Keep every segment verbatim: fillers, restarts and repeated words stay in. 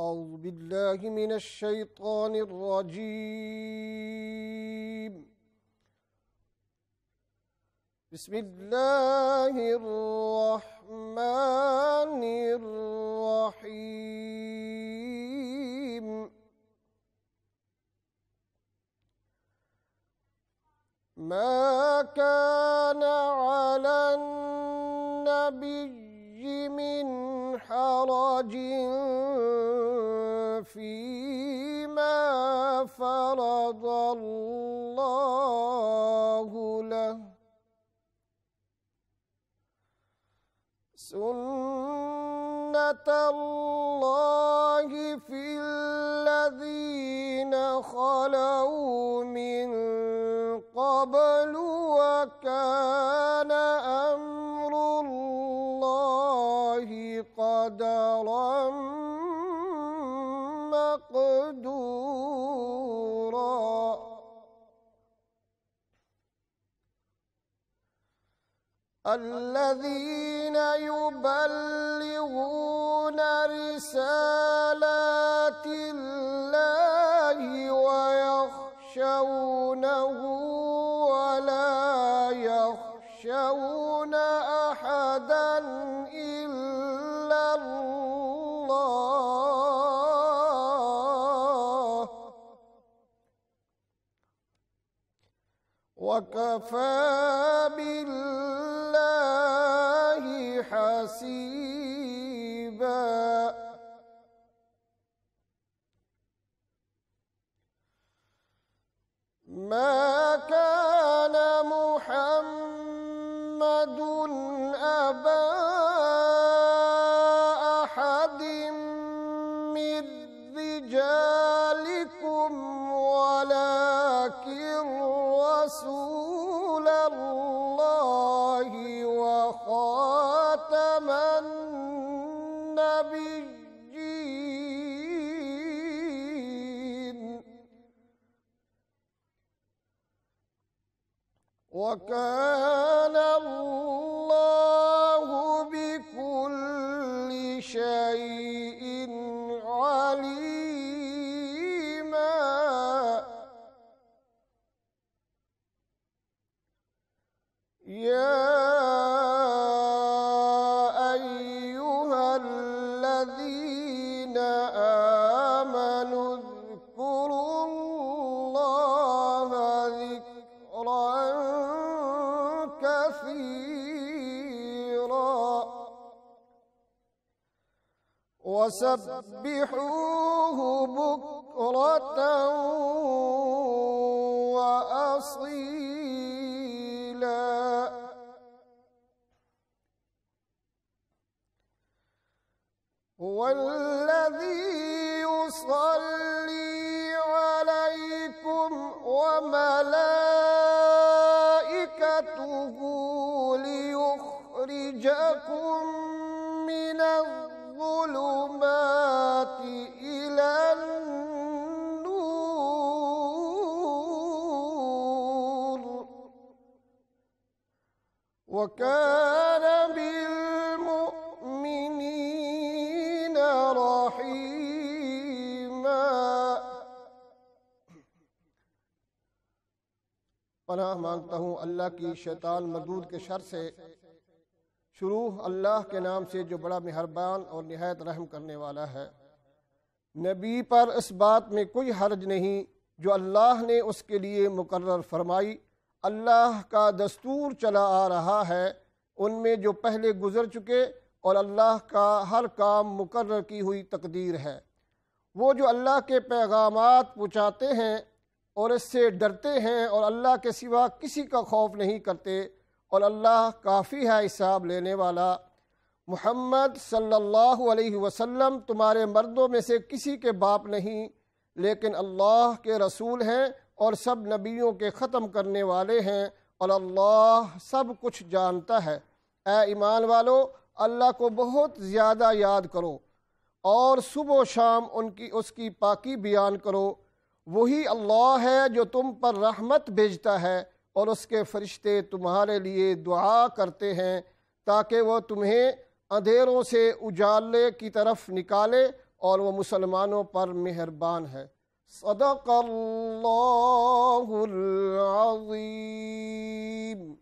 أعوذ بالله من الشيطان الرجيم بسم الله الرحمن الرحيم ما كان على النبي من حرج فيما فرض الله له سنة الله في الذين خلوا من قبل وكان أمر الله قدرا مقدورا الذين يبلغون رسالات الله ويخشونه ولا يخشون أحدا إلا الله وكفى بالله حسيبا ما كان محمد أبا أحد من رجالكم ولكن رسول الله وخاتم النبيين وكان الله بكل شيء عليما يا وسبحوه بكرة وأصيلا هو الذي يصلي عليكم وملائكته ليخرجكم من الظلمات إلى النور وكان بالمؤمنين رحيما पनाह मांगता हूँ अल्लाह की शैतान मर्दूद के शर से। शुरू अल्लाह के नाम से जो बड़ा मेहरबान और निहायत रहम करने वाला है। नबी पर इस बात में कोई हर्ज नहीं जो अल्लाह ने उसके लिए मुकर्रर फरमाई। अल्लाह का दस्तूर चला आ रहा है उनमें जो पहले गुजर चुके, और अल्लाह का हर काम मुकर्रर की हुई तकदीर है। वो जो अल्लाह के पैगामात पहुँचाते हैं और इससे डरते हैं और अल्लाह के सिवा किसी का खौफ नहीं करते, और अल्लाह काफ़ी है हिसाब लेने वाला। मुहम्मद सल्लल्लाहु अलैहि वसल्लम तुम्हारे मर्दों में से किसी के बाप नहीं, लेकिन अल्लाह के रसूल हैं और सब नबियों के ख़त्म करने वाले हैं, और अल्लाह सब कुछ जानता है। ऐ ईमान वालो, अल्लाह को बहुत ज़्यादा याद करो और सुबह शाम उनकी उसकी पाकी बयान करो। वही अल्लाह है जो तुम पर रहमत भेजता है, और उसके फरिश्ते तुम्हारे लिए दुआ करते हैं ताकि वह तुम्हें अंधेरों से उजाले की तरफ निकाले और वह मुसलमानों पर मेहरबान है। सदक़ल्लाहुल अज़ीम।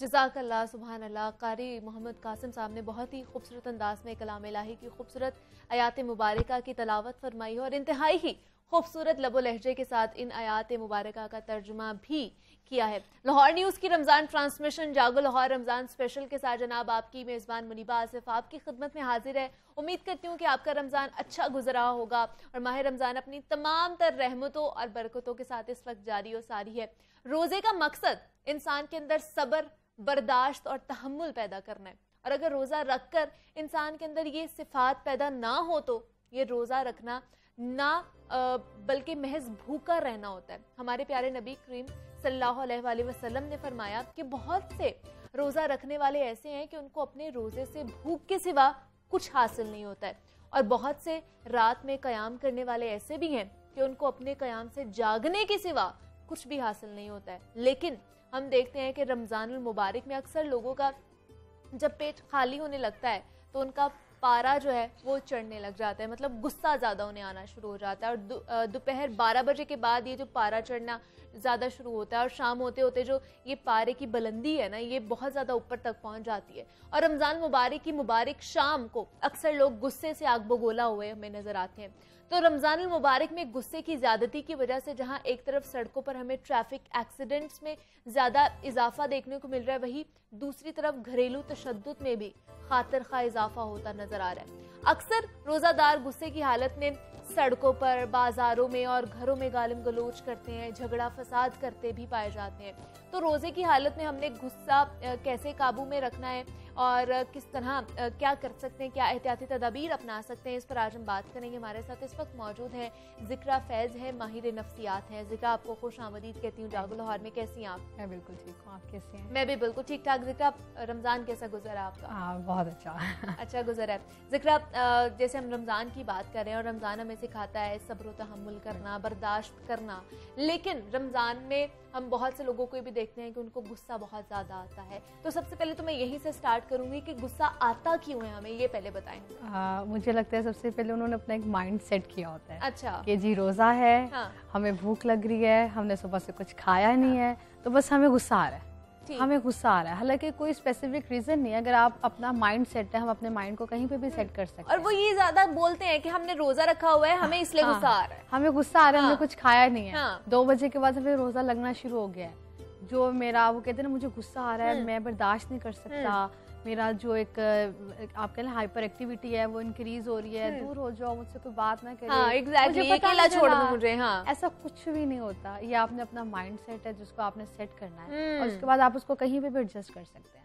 जज़ाकल्लाह, सुबहानल्लाह। कारी मोहम्मद कासिम साहब ने बहुत ही खूबसूरत अंदाज में कलाम इलाही की खूबसूरत आयात मुबारका की तलावत फरमाई और इंतहाई ही खूबसूरत लबो लहजे के साथ इन आयात मुबारका का तर्जुमा भी किया है। लाहौर न्यूज़ की रमज़ान ट्रांसमिशन जागो लाहौर रमज़ान स्पेशल के साथ जनाब आपकी मेज़बान मुनीबा आसिफ आपकी खिदमत में हाजिर है। उम्मीद करती हूँ कि आपका रमज़ान अच्छा गुजरा होगा और माह रमज़ान अपनी तमाम तर रहमतों और बरकतों के साथ इस वक्त जारी और सारी है। रोज़े का मकसद इंसान के अंदर सब्र, बर्दाश्त और तहम्मुल पैदा करना है, और अगर रोज़ा रख कर इंसान के अंदर ये सिफात पैदा ना हो तो ये रोज़ा रखना ना बल्कि महज भूखा रहना होता है। हमारे प्यारे नबी करीम सल्लल्लाहु अलैहि वसल्लम ने फरमाया कि बहुत से रोज़ा रखने वाले ऐसे हैं कि उनको अपने रोज़े से भूख के सिवा कुछ हासिल नहीं होता है, और बहुत से रात में क़याम करने वाले ऐसे भी हैं कि उनको अपने क़याम से जागने के सिवा कुछ भी हासिल नहीं होता है। लेकिन हम देखते हैं कि रमज़ानुल मुबारक में अक्सर लोगों का जब पेट खाली होने लगता है तो उनका पारा जो है वो चढ़ने लग जाता है, मतलब गुस्सा ज़्यादा उन्हें आना शुरू हो जाता है, और दोपहर बारह बजे के बाद ये जो पारा चढ़ना ज़्यादा शुरू होता है, और शाम होते होते जो ये पारे की बुलंदी है ना ये बहुत ज़्यादा ऊपर तक पहुंच जाती है। और रमज़ान मुबारक की मुबारक शाम को अक्सर लोग गुस्से से आग बगोला हुए हमें नज़र आते हैं। तो रमज़ान मुबारक में गुस्से की ज़्यादती की वजह से जहाँ एक तरफ सड़कों पर हमें ट्रैफिक एक्सीडेंट्स में ज़्यादा इजाफा देखने को मिल रहा है, वहीं दूसरी तरफ घरेलू तशद्दुद में भी खातर खा इजाफा होता नजर आ रहा है। अक्सर रोज़ादार गुस्से की हालत में सड़कों पर, बाजारों में और घरों में गालिम गलोच करते हैं, झगड़ा फसाद करते भी पाए जाते हैं। तो रोज़े की हालत में हमने गुस्सा कैसे काबू में रखना है और किस तरह क्या कर सकते हैं, क्या एहतियाती तदाबीर अपना सकते हैं, इस पर आज हम बात करेंगे। हमारे साथ इस वक्त मौजूद हैं ज़िक्रा फैज़ हैं, माहिर नफ्सियात हैं। ज़िक्रा, आपको खुश आमदीद कहती हूँ जागो लाहौर में। कैसी हैं आप? मैं बिल्कुल ठीक हूँ, आप कैसे हैं? मैं भी बिल्कुल ठीक ठाक। ज़िक्रा, रमज़ान कैसा गुजरा आपका? हाँ, बहुत अच्छा अच्छा गुजरा है। ज़िक्रा, जैसे हम रमज़ान की बात कर रहे हैं और रमज़ान हमें सिखाता है सब्र तहम्मुल करना, बर्दाश्त करना, लेकिन रमज़ान में हम बहुत से लोगों को भी देखते हैं कि उनको गुस्सा बहुत ज़्यादा आता है। तो सबसे पहले तो मैं यहीं से स्टार्ट करूंगी कि गुस्सा आता क्यों है, हमें ये पहले बताएं। हाँ, मुझे लगता है सबसे पहले उन्होंने अपना एक माइंड सेट किया होता है। अच्छा। कि जी रोज़ा है, हाँ। हमें भूख लग रही है, हमने सुबह से कुछ खाया हाँ। नहीं है, तो बस हमें गुस्सा आ रहा है, हमें गुस्सा आ रहा है। हालांकि कोई स्पेसिफिक रीजन नहीं है। अगर आप अपना माइंड सेट है, हम अपने माइंड को कहीं पे भी सेट कर सकते हैं। और वो ये ज्यादा बोलते हैं कि हमने रोजा रखा हुआ है, हमें इसलिए हाँ, गुस्सा आ रहा है, हमें गुस्सा आ रहा है, हाँ, हमने कुछ खाया नहीं है, हाँ, दो बजे के बाद हमें रोजा लगना शुरू हो गया है। जो मेरा वो कहते हैं ना, मुझे गुस्सा आ रहा है, मैं बर्दाश्त नहीं कर सकता, मेरा जो एक आप कह लें हाइपर एक्टिविटी है वो इंक्रीज हो रही है, दूर हो जाओ, मुझसे कोई बात ना करे। हाँ, exactly, मुझे पता छोड़ दो मुझे। हाँ, ऐसा कुछ भी नहीं होता। ये आपने अपना माइंड सेट है जिसको आपने सेट करना है, और उसके बाद आप उसको कहीं पे भी एडजस्ट कर सकते हैं।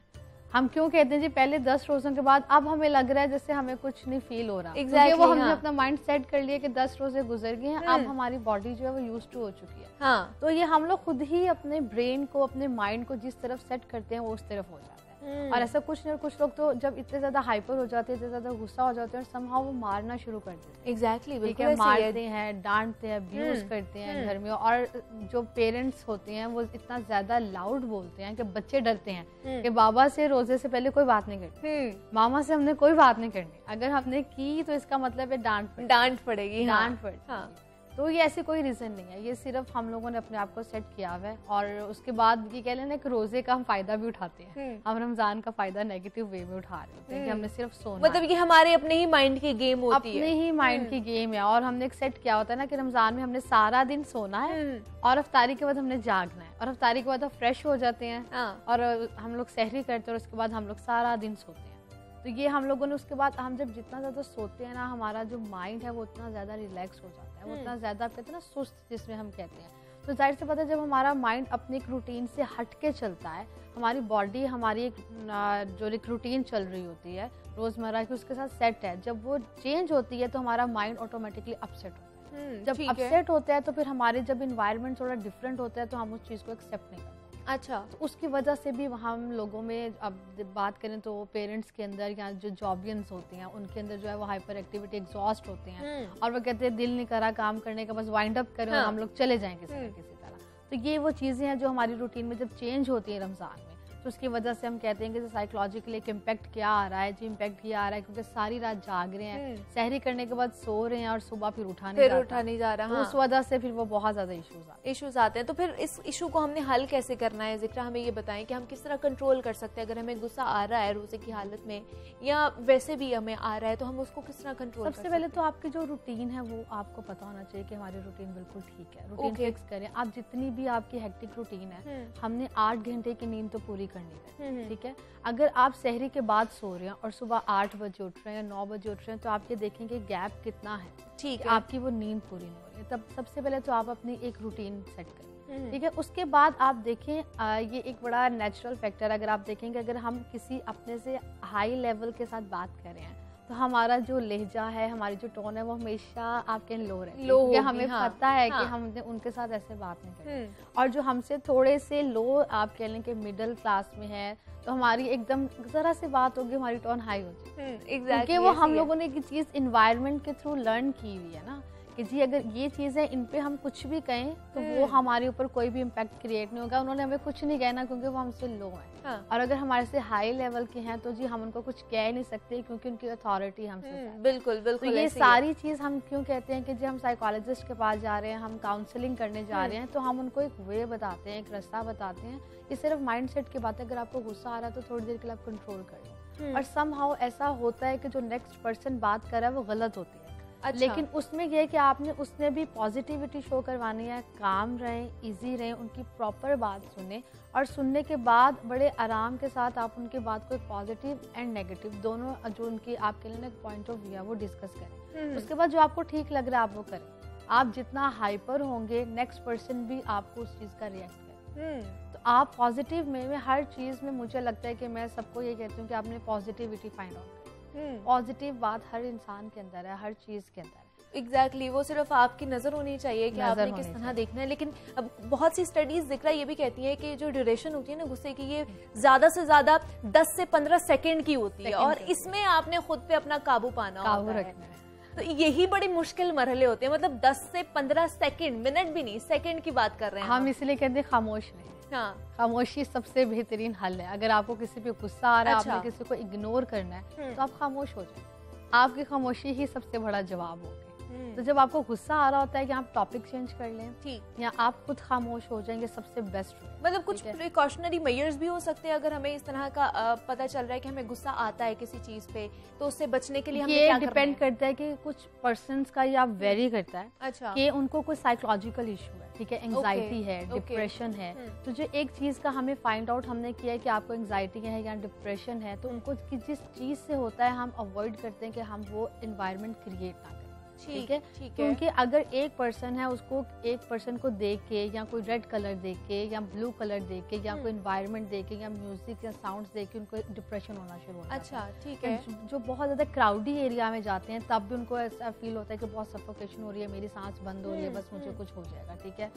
हम क्यों कहते हैं जी पहले दस रोजों के बाद अब हमें लग रहा है जैसे हमें कुछ नहीं फील हो रहा, exactly, वो हमने हाँ। अपना माइंड सेट कर लिया कि दस रोजे गुजर गए हैं, अब हमारी बॉडी जो है वो यूज टू हो चुकी है। हाँ, तो ये हम लोग खुद ही अपने ब्रेन को, अपने माइंड को जिस तरफ सेट करते हैं वो उस तरफ हो जाता है। और ऐसा कुछ नहीं, कुछ लोग तो जब इतने ज्यादा हाइपर हो जाते हैं, इतने ज्यादा गुस्सा हो जाते हैं, और समहाउ वो मारना शुरू कर देते हैं। एग्जैक्टली, बिल्कुल ऐसे मारते हैं, डांटते हैं, अब्यूज करते हैं घर में। और जो पेरेंट्स होते हैं वो इतना ज्यादा लाउड बोलते हैं कि बच्चे डरते हैं कि बाबा से रोजे से पहले कोई बात नहीं करनी, मामा से हमने कोई बात नहीं करनी, अगर हमने की तो इसका मतलब है डांट डांट पड़ेगी, डांट पड़ेगी। तो ये ऐसे कोई रीज़न नहीं है, ये सिर्फ हम लोगों ने अपने आप को सेट किया हुआ है। और उसके बाद ये कह लेना कि रोज़े का हम फ़ायदा भी उठाते हैं, हम रमज़ान का फ़ायदा नेगेटिव वे में उठा रहे होते हैं कि हमने सिर्फ सोना, मतलब ये हमारे अपने ही माइंड की गेम होती है, अपने ही माइंड की गेम है। और हमने एक सेट किया होता है ना कि रमज़ान में हमने सारा दिन सोना है और अफ्तारी के बाद हमने जागना है, और अफ्तारी के बाद हम फ्रेश हो जाते हैं और हम लोग सहरी करते हैं, और उसके बाद हम लोग सारा दिन सोते हैं। तो ये हम लोगों ने उसके बाद हम जब जितना ज़्यादा सोते हैं ना, हमारा जो माइंड है वो उतना ज़्यादा रिलैक्स हो जाता है, वो उतना ज़्यादा आप कहते हैं ना सुस्त, जिसमें हम कहते हैं। तो जाहिर सी बात है जब हमारा माइंड अपने एक रूटीन से हट के चलता है, हमारी बॉडी हमारी एक जो एक रूटीन चल रही होती है रोज़मर्रा की, उसके साथ सेट है, जब वो चेंज होती है तो हमारा माइंड ऑटोमेटिकली अपसेट होता है। जब अपसेट होता है तो फिर हमारे जब इन्वायरमेंट थोड़ा डिफरेंट होता है तो हम उस चीज़ को एक्सेप्ट नहीं करते। अच्छा, तो उसकी वजह से भी हम लोगों में, अब बात करें तो पेरेंट्स के अंदर या जो जॉबियंस होते हैं उनके अंदर जो है वो हाइपर एक्टिविटी, एग्जॉस्ट होते हैं, और वो कहते हैं दिल नहीं करा काम करने का, बस वाइंड अप करें, हाँ, और हम लोग चले जाएं किसी ना किसी तरह। तो ये वो चीज़ें हैं जो हमारी रूटीन में जब चेंज होती है रमज़ान में, तो उसकी वजह से हम कहते हैं कि साइकोलॉजिकली एक इम्पैक्ट क्या आ रहा है जी, इम्पैक्ट क्या आ रहा है, क्योंकि सारी रात जाग रहे हैं, सहरी करने के बाद सो रहे हैं और सुबह फिर उठा नहीं उठा नहीं जा रहा है, उस वजह से फिर वो बहुत ज्यादा इशूज इशूज आते हैं। तो फिर इस इशू को हमने हल कैसे करना है जिक्रा, हमें ये बताएं कि हम किस तरह कंट्रोल कर सकते हैं, अगर हमें गुस्सा आ रहा है रोजे की हालत में या वैसे भी हमें आ रहा है तो हम उसको किस तरह कंट्रोल? सबसे पहले तो आपकी जो रूटीन है वो आपको पता होना चाहिए कि हमारी रूटीन बिल्कुल ठीक है, रूटीन फिक्स करें। आप जितनी भी आपकी हेक्टिक रूटीन है, हमने आठ घंटे की नींद तो पूरी करनी है, ठीक है। अगर आप सहरी के बाद सो रहे हैं और सुबह आठ बजे उठ रहे हैं या नौ बजे उठ रहे हैं तो आप ये देखेंगे गैप कितना है, ठीक है, आपकी वो नींद पूरी नहीं हो रही। तब सबसे पहले तो आप अपनी एक रूटीन सेट करें, ठीक है। उसके बाद आप देखें, आ, ये एक बड़ा नेचुरल फैक्टर, अगर आप देखेंगे अगर हम किसी अपने से हाई लेवल के साथ बात कर रहे हैं तो हमारा जो लहजा है, हमारी जो टोन है वो हमेशा आपके लो रहे लो होगी, हमें हाँ, पता है हाँ, कि हमने उनके साथ ऐसे बात नहीं करनी। और जो हमसे थोड़े से लो, आप कह लें कि मिडिल क्लास में है, तो हमारी एकदम जरा से बात होगी हमारी टोन हाई हो जाएगी, क्योंकि वो हम लोगों ने एक चीज़ इन्वायरमेंट के थ्रू लर्न की हुई है ना कि जी अगर ये चीज़ें इन पे हम कुछ भी कहें तो वो हमारे ऊपर कोई भी इम्पैक्ट क्रिएट नहीं होगा, उन्होंने हमें कुछ नहीं कहना क्योंकि वो हमसे लो हैं। हाँ। और अगर हमारे से हाई लेवल के हैं तो जी हम उनको कुछ कह नहीं सकते क्योंकि उनकी अथॉरिटी हमसे बिल्कुल बिल्कुल। तो ये सारी चीज़ हम क्यों कहते हैं कि जी हम साइकोलॉजिस्ट के पास जा रहे हैं, हम काउंसलिंग करने जा रहे हैं, तो हम उनको एक वे बताते हैं, एक रास्ता बताते हैं। ये सिर्फ माइंड सेट की बात है, अगर आपको गुस्सा आ रहा है तो थोड़ी देर के लिए आप कंट्रोल करें। और समहाउ ऐसा होता है कि जो नेक्स्ट पर्सन बात कर रहा है वो गलत होती है, अच्छा। लेकिन उसमें यह है कि आपने उसमें भी पॉजिटिविटी शो करवानी है, काम रहें, इजी रहें, उनकी प्रॉपर बात सुने और सुनने के बाद बड़े आराम के साथ आप उनकी बात को पॉजिटिव एंड नेगेटिव दोनों जो उनकी आपके लिए एक पॉइंट ऑफ व्यू है वो डिस्कस करें। उसके बाद जो आपको ठीक लग रहा है आप वो करें। आप जितना हाइपर होंगे नेक्स्ट पर्सन भी आपको उस चीज़ का रिएक्ट करें। आप पॉजिटिव में, में हर चीज़ में मुझे लगता है कि मैं सबको ये कहती हूँ कि आपने पॉजिटिविटी फाइंड आउट, पॉजिटिव बात हर इंसान के अंदर है, हर चीज़ के अंदर है। एग्जैक्टली exactly, वो सिर्फ आपकी नज़र होनी चाहिए कि आपने किस तरह देखना है। लेकिन अब बहुत सी स्टडीज़ जिक्रा ये भी कहती है कि जो ड्यूरेशन होती है ना गुस्से की, ये ज़्यादा से ज़्यादा दस से पंद्रह सेकंड की होती है और इसमें आपने खुद पे अपना काबू पाना होता है। तो यही बड़े मुश्किल मरहले होते हैं, मतलब दस से पंद्रह सेकंड, मिनट भी नहीं, सेकंड की बात कर रहे हैं हम। इसलिए कहते हैं खामोश रहें। हाँ। खामोशी सबसे बेहतरीन हल है। अगर आपको किसी पे गुस्सा आ रहा है, अच्छा। आपने किसी को इग्नोर करना है तो आप खामोश हो जाए, आपकी खामोशी ही सबसे बड़ा जवाब होगी। तो जब आपको गुस्सा आ रहा होता है कि आप टॉपिक चेंज कर लें, ठीक, या आप खुद खामोश हो जाएंगे, सबसे बेस्ट। मतलब कुछ प्रिकॉशनरी मेजर्स भी हो सकते हैं अगर हमें इस तरह का पता चल रहा है कि हमें गुस्सा आता है किसी चीज पे, तो उससे बचने के लिए हमें क्या डिपेंड करता है कि कुछ पर्सन का या वेरी करता है, अच्छा, कि उनको कोई साइकोलॉजिकल इशू है, ठीक है, एंग्जाइटी है, डिप्रेशन है। तो जो एक चीज का हमें फाइंड आउट हमने किया है कि आपको एंग्जाइटी है या डिप्रेशन है, तो उनको जिस चीज से होता है हम अवॉइड करते हैं कि हम वो एनवायरनमेंट क्रिएट ना करें, ठीक है, क्योंकि अगर एक पर्सन है उसको एक पर्सन को देख के या कोई रेड कलर देख के या ब्लू कलर देख के या कोई एनवायरनमेंट देख के या म्यूजिक या साउंड्स देख के उनको डिप्रेशन होना शुरू होता है। अच्छा, ठीक है। जो बहुत ज्यादा क्राउडी एरिया में जाते हैं तब भी उनको ऐसा फील होता है कि बहुत सफोकेशन हो रही है, मेरी सांस बंद हो रही है, बस मुझे कुछ हो जाएगा, ठीक है।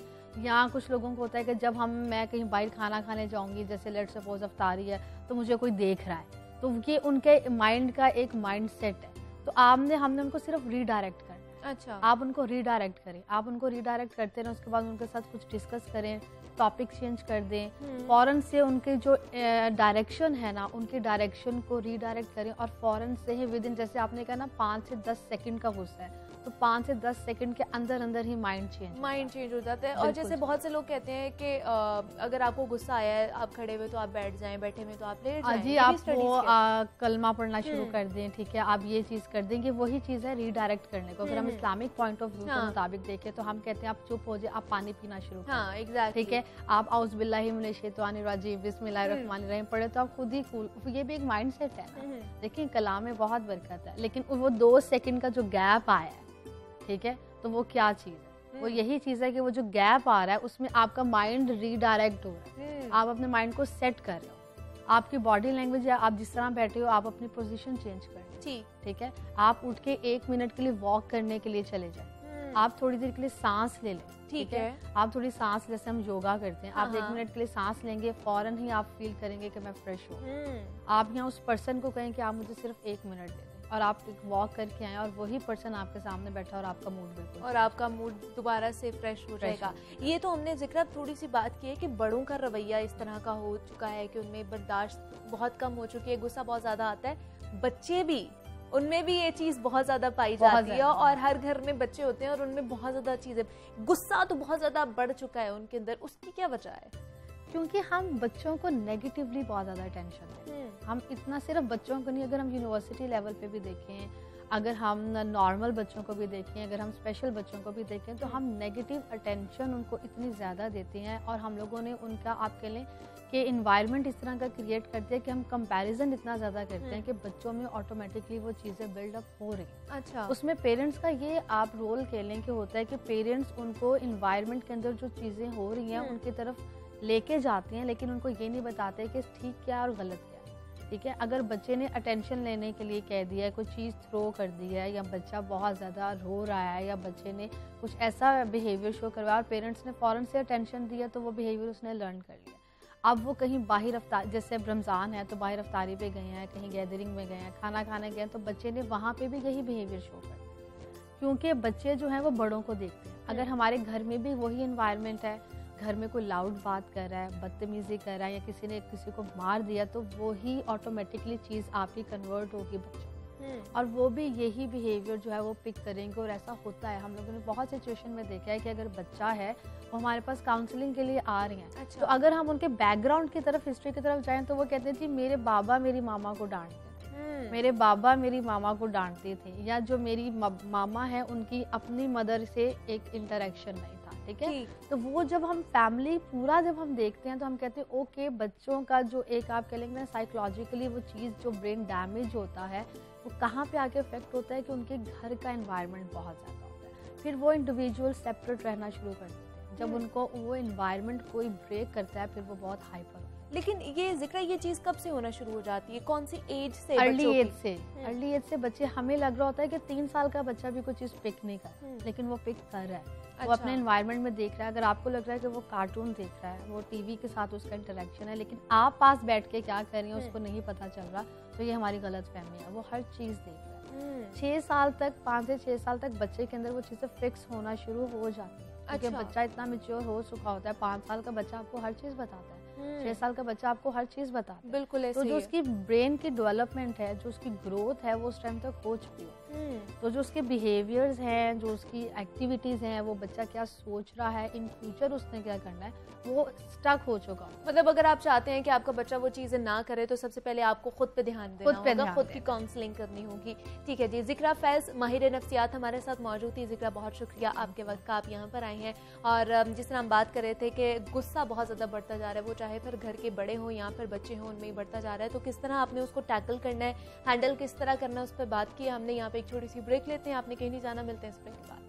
या कुछ लोगों को होता है कि जब हम मैं कहीं बाहर खाना खाने जाऊंगी, जैसे लेट सपोज अफ्तारी है तो मुझे कोई देख रहा है, तो ये उनके माइंड का एक माइंड सेट है। तो आपने हमने उनको सिर्फ रीडायरेक्ट करना, अच्छा, आप उनको रीडायरेक्ट करें। आप उनको रीडायरेक्ट करते रहें, उसके बाद उनके साथ कुछ डिस्कस करें, टॉपिक चेंज कर दें, फौरन से उनके जो डायरेक्शन है ना, उनके डायरेक्शन को रीडायरेक्ट करें और फौरन से ही विद इन, जैसे आपने कहा ना पाँच से दस सेकंड का गुस्सा है, तो पाँच से दस सेकंड के अंदर अंदर ही माइंड चेंज माइंड चेंज हो जाता है। और जैसे बहुत से लोग कहते हैं कि आ, अगर आपको गुस्सा आया है आप खड़े हुए तो आप बैठ जाएं, बैठे हुए तो आप लेट जाएं, जी आप वो आ, कलमा पढ़ना शुरू कर दें, ठीक है, आप ये चीज़ कर देंगे। वही चीज़ है रीडायरेक्ट करने को। अगर हम इस्लामिक पॉइंट ऑफ व्यू के मुताबिक देखें तो हम कहते हैं आप चुप हो जाए, आप पानी पीना शुरू करें, ठीक है, आप औज़ बिल्लाहि मिनश शैतानिर रजीम बिस्मिल्लाहिर रहमानिर रहीम पढ़े तो आप खुद ही कूल। ये भी एक माइंड सेट है ना, देखिए कलाम में बहुत बरकत है, लेकिन वो दो सेकेंड का जो गैप आया है, ठीक है, तो वो क्या चीज़ है? वो यही चीज़ है कि वो जो गैप आ रहा है उसमें आपका माइंड रीडायरेक्ट हो रहा है, आप अपने माइंड को सेट कर रहे हो, आपकी बॉडी लैंग्वेज है, आप जिस तरह बैठे हो आप अपनी पोजीशन चेंज कर रहे हो, ठीक, ठीक है। आप उठ के एक मिनट के लिए वॉक करने के लिए चले जाए, आप थोड़ी देर के लिए सांस ले लें, ठीक है? है आप थोड़ी सांस, जैसे हम योगा करते हैं, आप एक मिनट के लिए सांस लेंगे, फौरन ही आप फील करेंगे कि मैं फ्रेश हूँ। आप यहाँ उस पर्सन को कहें कि आप मुझे सिर्फ एक मिनट दें और आप वॉक करके आए और वही पर्सन आपके सामने बैठा और आपका मूड बिल्कुल और आपका मूड दोबारा से फ्रेश हो जाएगा। ये तो हमने जिक्र थोड़ी सी बात की है कि बड़ों का रवैया इस तरह का हो चुका है कि उनमें बर्दाश्त बहुत कम हो चुकी है, गुस्सा बहुत ज़्यादा आता है। बच्चे भी, उनमें भी ये चीज़ बहुत ज़्यादा पाई जाती है और हर घर में बच्चे होते हैं और उनमें बहुत ज़्यादा चीज़ें, गुस्सा तो बहुत ज़्यादा बढ़ चुका है उनके अंदर। उसकी क्या वजह है? क्योंकि हम बच्चों को नेगेटिवली बहुत ज़्यादा टेंशन है। हम इतना सिर्फ बच्चों को नहीं, अगर हम यूनिवर्सिटी लेवल पे भी देखें, अगर हम नॉर्मल बच्चों को भी देखें, अगर हम स्पेशल बच्चों को भी देखें, तो हम नेगेटिव अटेंशन उनको इतनी ज़्यादा देते हैं और हम लोगों ने उनका, आप कह लें कि इन्वायरमेंट इस तरह का क्रिएट करते हैं कि हम कंपैरिजन इतना ज़्यादा करते हैं कि बच्चों में ऑटोमेटिकली वो चीज़ें बिल्डअप हो रही हैं। अच्छा, उसमें पेरेंट्स का ये आप रोल कह लें कि होता है कि पेरेंट्स उनको इन्वायरमेंट के अंदर जो चीज़ें हो रही हैं उनकी तरफ लेके जाते हैं, लेकिन उनको ये नहीं बताते कि ठीक क्या और गलत क्या है। ठीक है, अगर बच्चे ने अटेंशन लेने के लिए कह दिया है, कोई चीज़ थ्रो कर दी है, या बच्चा बहुत ज़्यादा रो रहा है, या बच्चे ने कुछ ऐसा बिहेवियर शो करवाया और पेरेंट्स ने फ़ौरन से अटेंशन दिया, तो वो बिहेवियर उसने लर्न कर लिया। अब वो कहीं बाहर अफ्तार, जैसे अब रमज़ान है तो बाहर अफ्तारी पे गए हैं, कहीं गैदरिंग में गए हैं, खाना खाने गए हैं, तो बच्चे ने वहाँ पे भी यही बिहेवियर शो कर, क्योंकि बच्चे जो हैं वो बड़ों को देखते हैं। अगर हमारे घर में भी वही इन्वायरमेंट है, घर में कोई लाउड बात कर रहा है, बदतमीज़ी कर रहा है, या किसी ने किसी को मार दिया, तो वही ऑटोमेटिकली चीज़ आपकी कन्वर्ट होगी बच्चों, और वो भी यही बिहेवियर जो है वो पिक करेंगे। और ऐसा होता है, हम लोगों ने बहुत सिचुएशन में देखा है कि अगर बच्चा है वो हमारे पास काउंसलिंग के लिए आ रहे हैं, अच्छा। तो अगर हम उनके बैकग्राउंड की तरफ, हिस्ट्री की तरफ जाएं, तो वो कहते हैं जी मेरे बाबा मेरी मामा को डांटते थे, मेरे बाबा मेरी मामा को डांटते थे, या जो मेरी मामा है उनकी अपनी मदर से एक इंटरेक्शन नहीं था। ठीक है, तो वो जब हम फैमिली पूरा जब हम देखते हैं तो हम कहते हैं ओके, बच्चों का जो एक आप कह लेंगे ना साइकोलॉजिकली वो चीज़ जो ब्रेन डैमेज होता है वो कहाँ पे आके इफेक्ट होता है कि उनके घर का एनवायरनमेंट बहुत ज़्यादा होता है। फिर वो इंडिविजुअल सेपरेट रहना शुरू कर देते हैं, जब उनको वो एनवायरनमेंट कोई ब्रेक करता है फिर वो बहुत हाइपर होता है। लेकिन ये जिक्र ये चीज़ कब से होना शुरू हो जाती है, कौन सी एज से? अर्ली एज से, अर्ली एज से बच्चे, हमें लग रहा होता है कि तीन साल का बच्चा भी कोई चीज़ पिक नहीं कर, लेकिन वो पिक कर रहा है। अच्छा। वो अपने एनवायरनमेंट में देख रहा है, अगर आपको लग रहा है कि वो कार्टून देख रहा है, वो टीवी के साथ उसका इंटरेक्शन है, लेकिन आप पास बैठ के क्या कर रही हैं उसको नहीं पता चल रहा, तो ये हमारी गलत फहमी है। वो हर चीज़ देख रहा है। छः साल तक, पाँच से छः साल तक बच्चे के अंदर वो चीज़ें फिक्स होना शुरू हो जाती है। अच्छा। क्योंकि बच्चा इतना मेच्योर हो चुका होता है, पाँच साल का बच्चा आपको हर चीज़ बताता है, छह साल का बच्चा आपको हर चीज़ बताता है, बिल्कुल ऐसे। तो जो उसकी ब्रेन की डेवलपमेंट है, जो उसकी ग्रोथ है, वो उस टाइम तक हो चुकी है। तो जो उसके बिहेवियर्स हैं, जो उसकी एक्टिविटीज़ हैं, वो बच्चा क्या सोच रहा है, इन फ्यूचर उसने क्या करना है, वो स्टक हो चुका। मतलब अगर आप चाहते हैं कि आपका बच्चा वो चीज़ें ना करे तो सबसे पहले आपको खुद पे ध्यान देना होगा, खुद की काउंसलिंग करनी होगी। ठीक है जी, जिक्रा फैज़ माहिर नफ्सियात हमारे साथ मौजूद थी। जिक्रा, बहुत शुक्रिया आपके वक्त का, आप यहाँ पर आए हैं। और जिस तरह हम बात कर रहे थे कि गुस्सा बहुत ज़्यादा बढ़ता जा रहा है, वो चाहे फिर घर के बड़े हों या फिर बच्चे हों, उनमें बढ़ता जा रहा है, तो किस तरह आपने उसको टैकल करना है, हैंडल किस तरह करना है, उस पर बात की हमने। यहाँ पे एक छोटी सी ब्रेक लेते हैं, आपने कहीं नहीं जाना, मिलते हैं इस ब्रेक के बाद।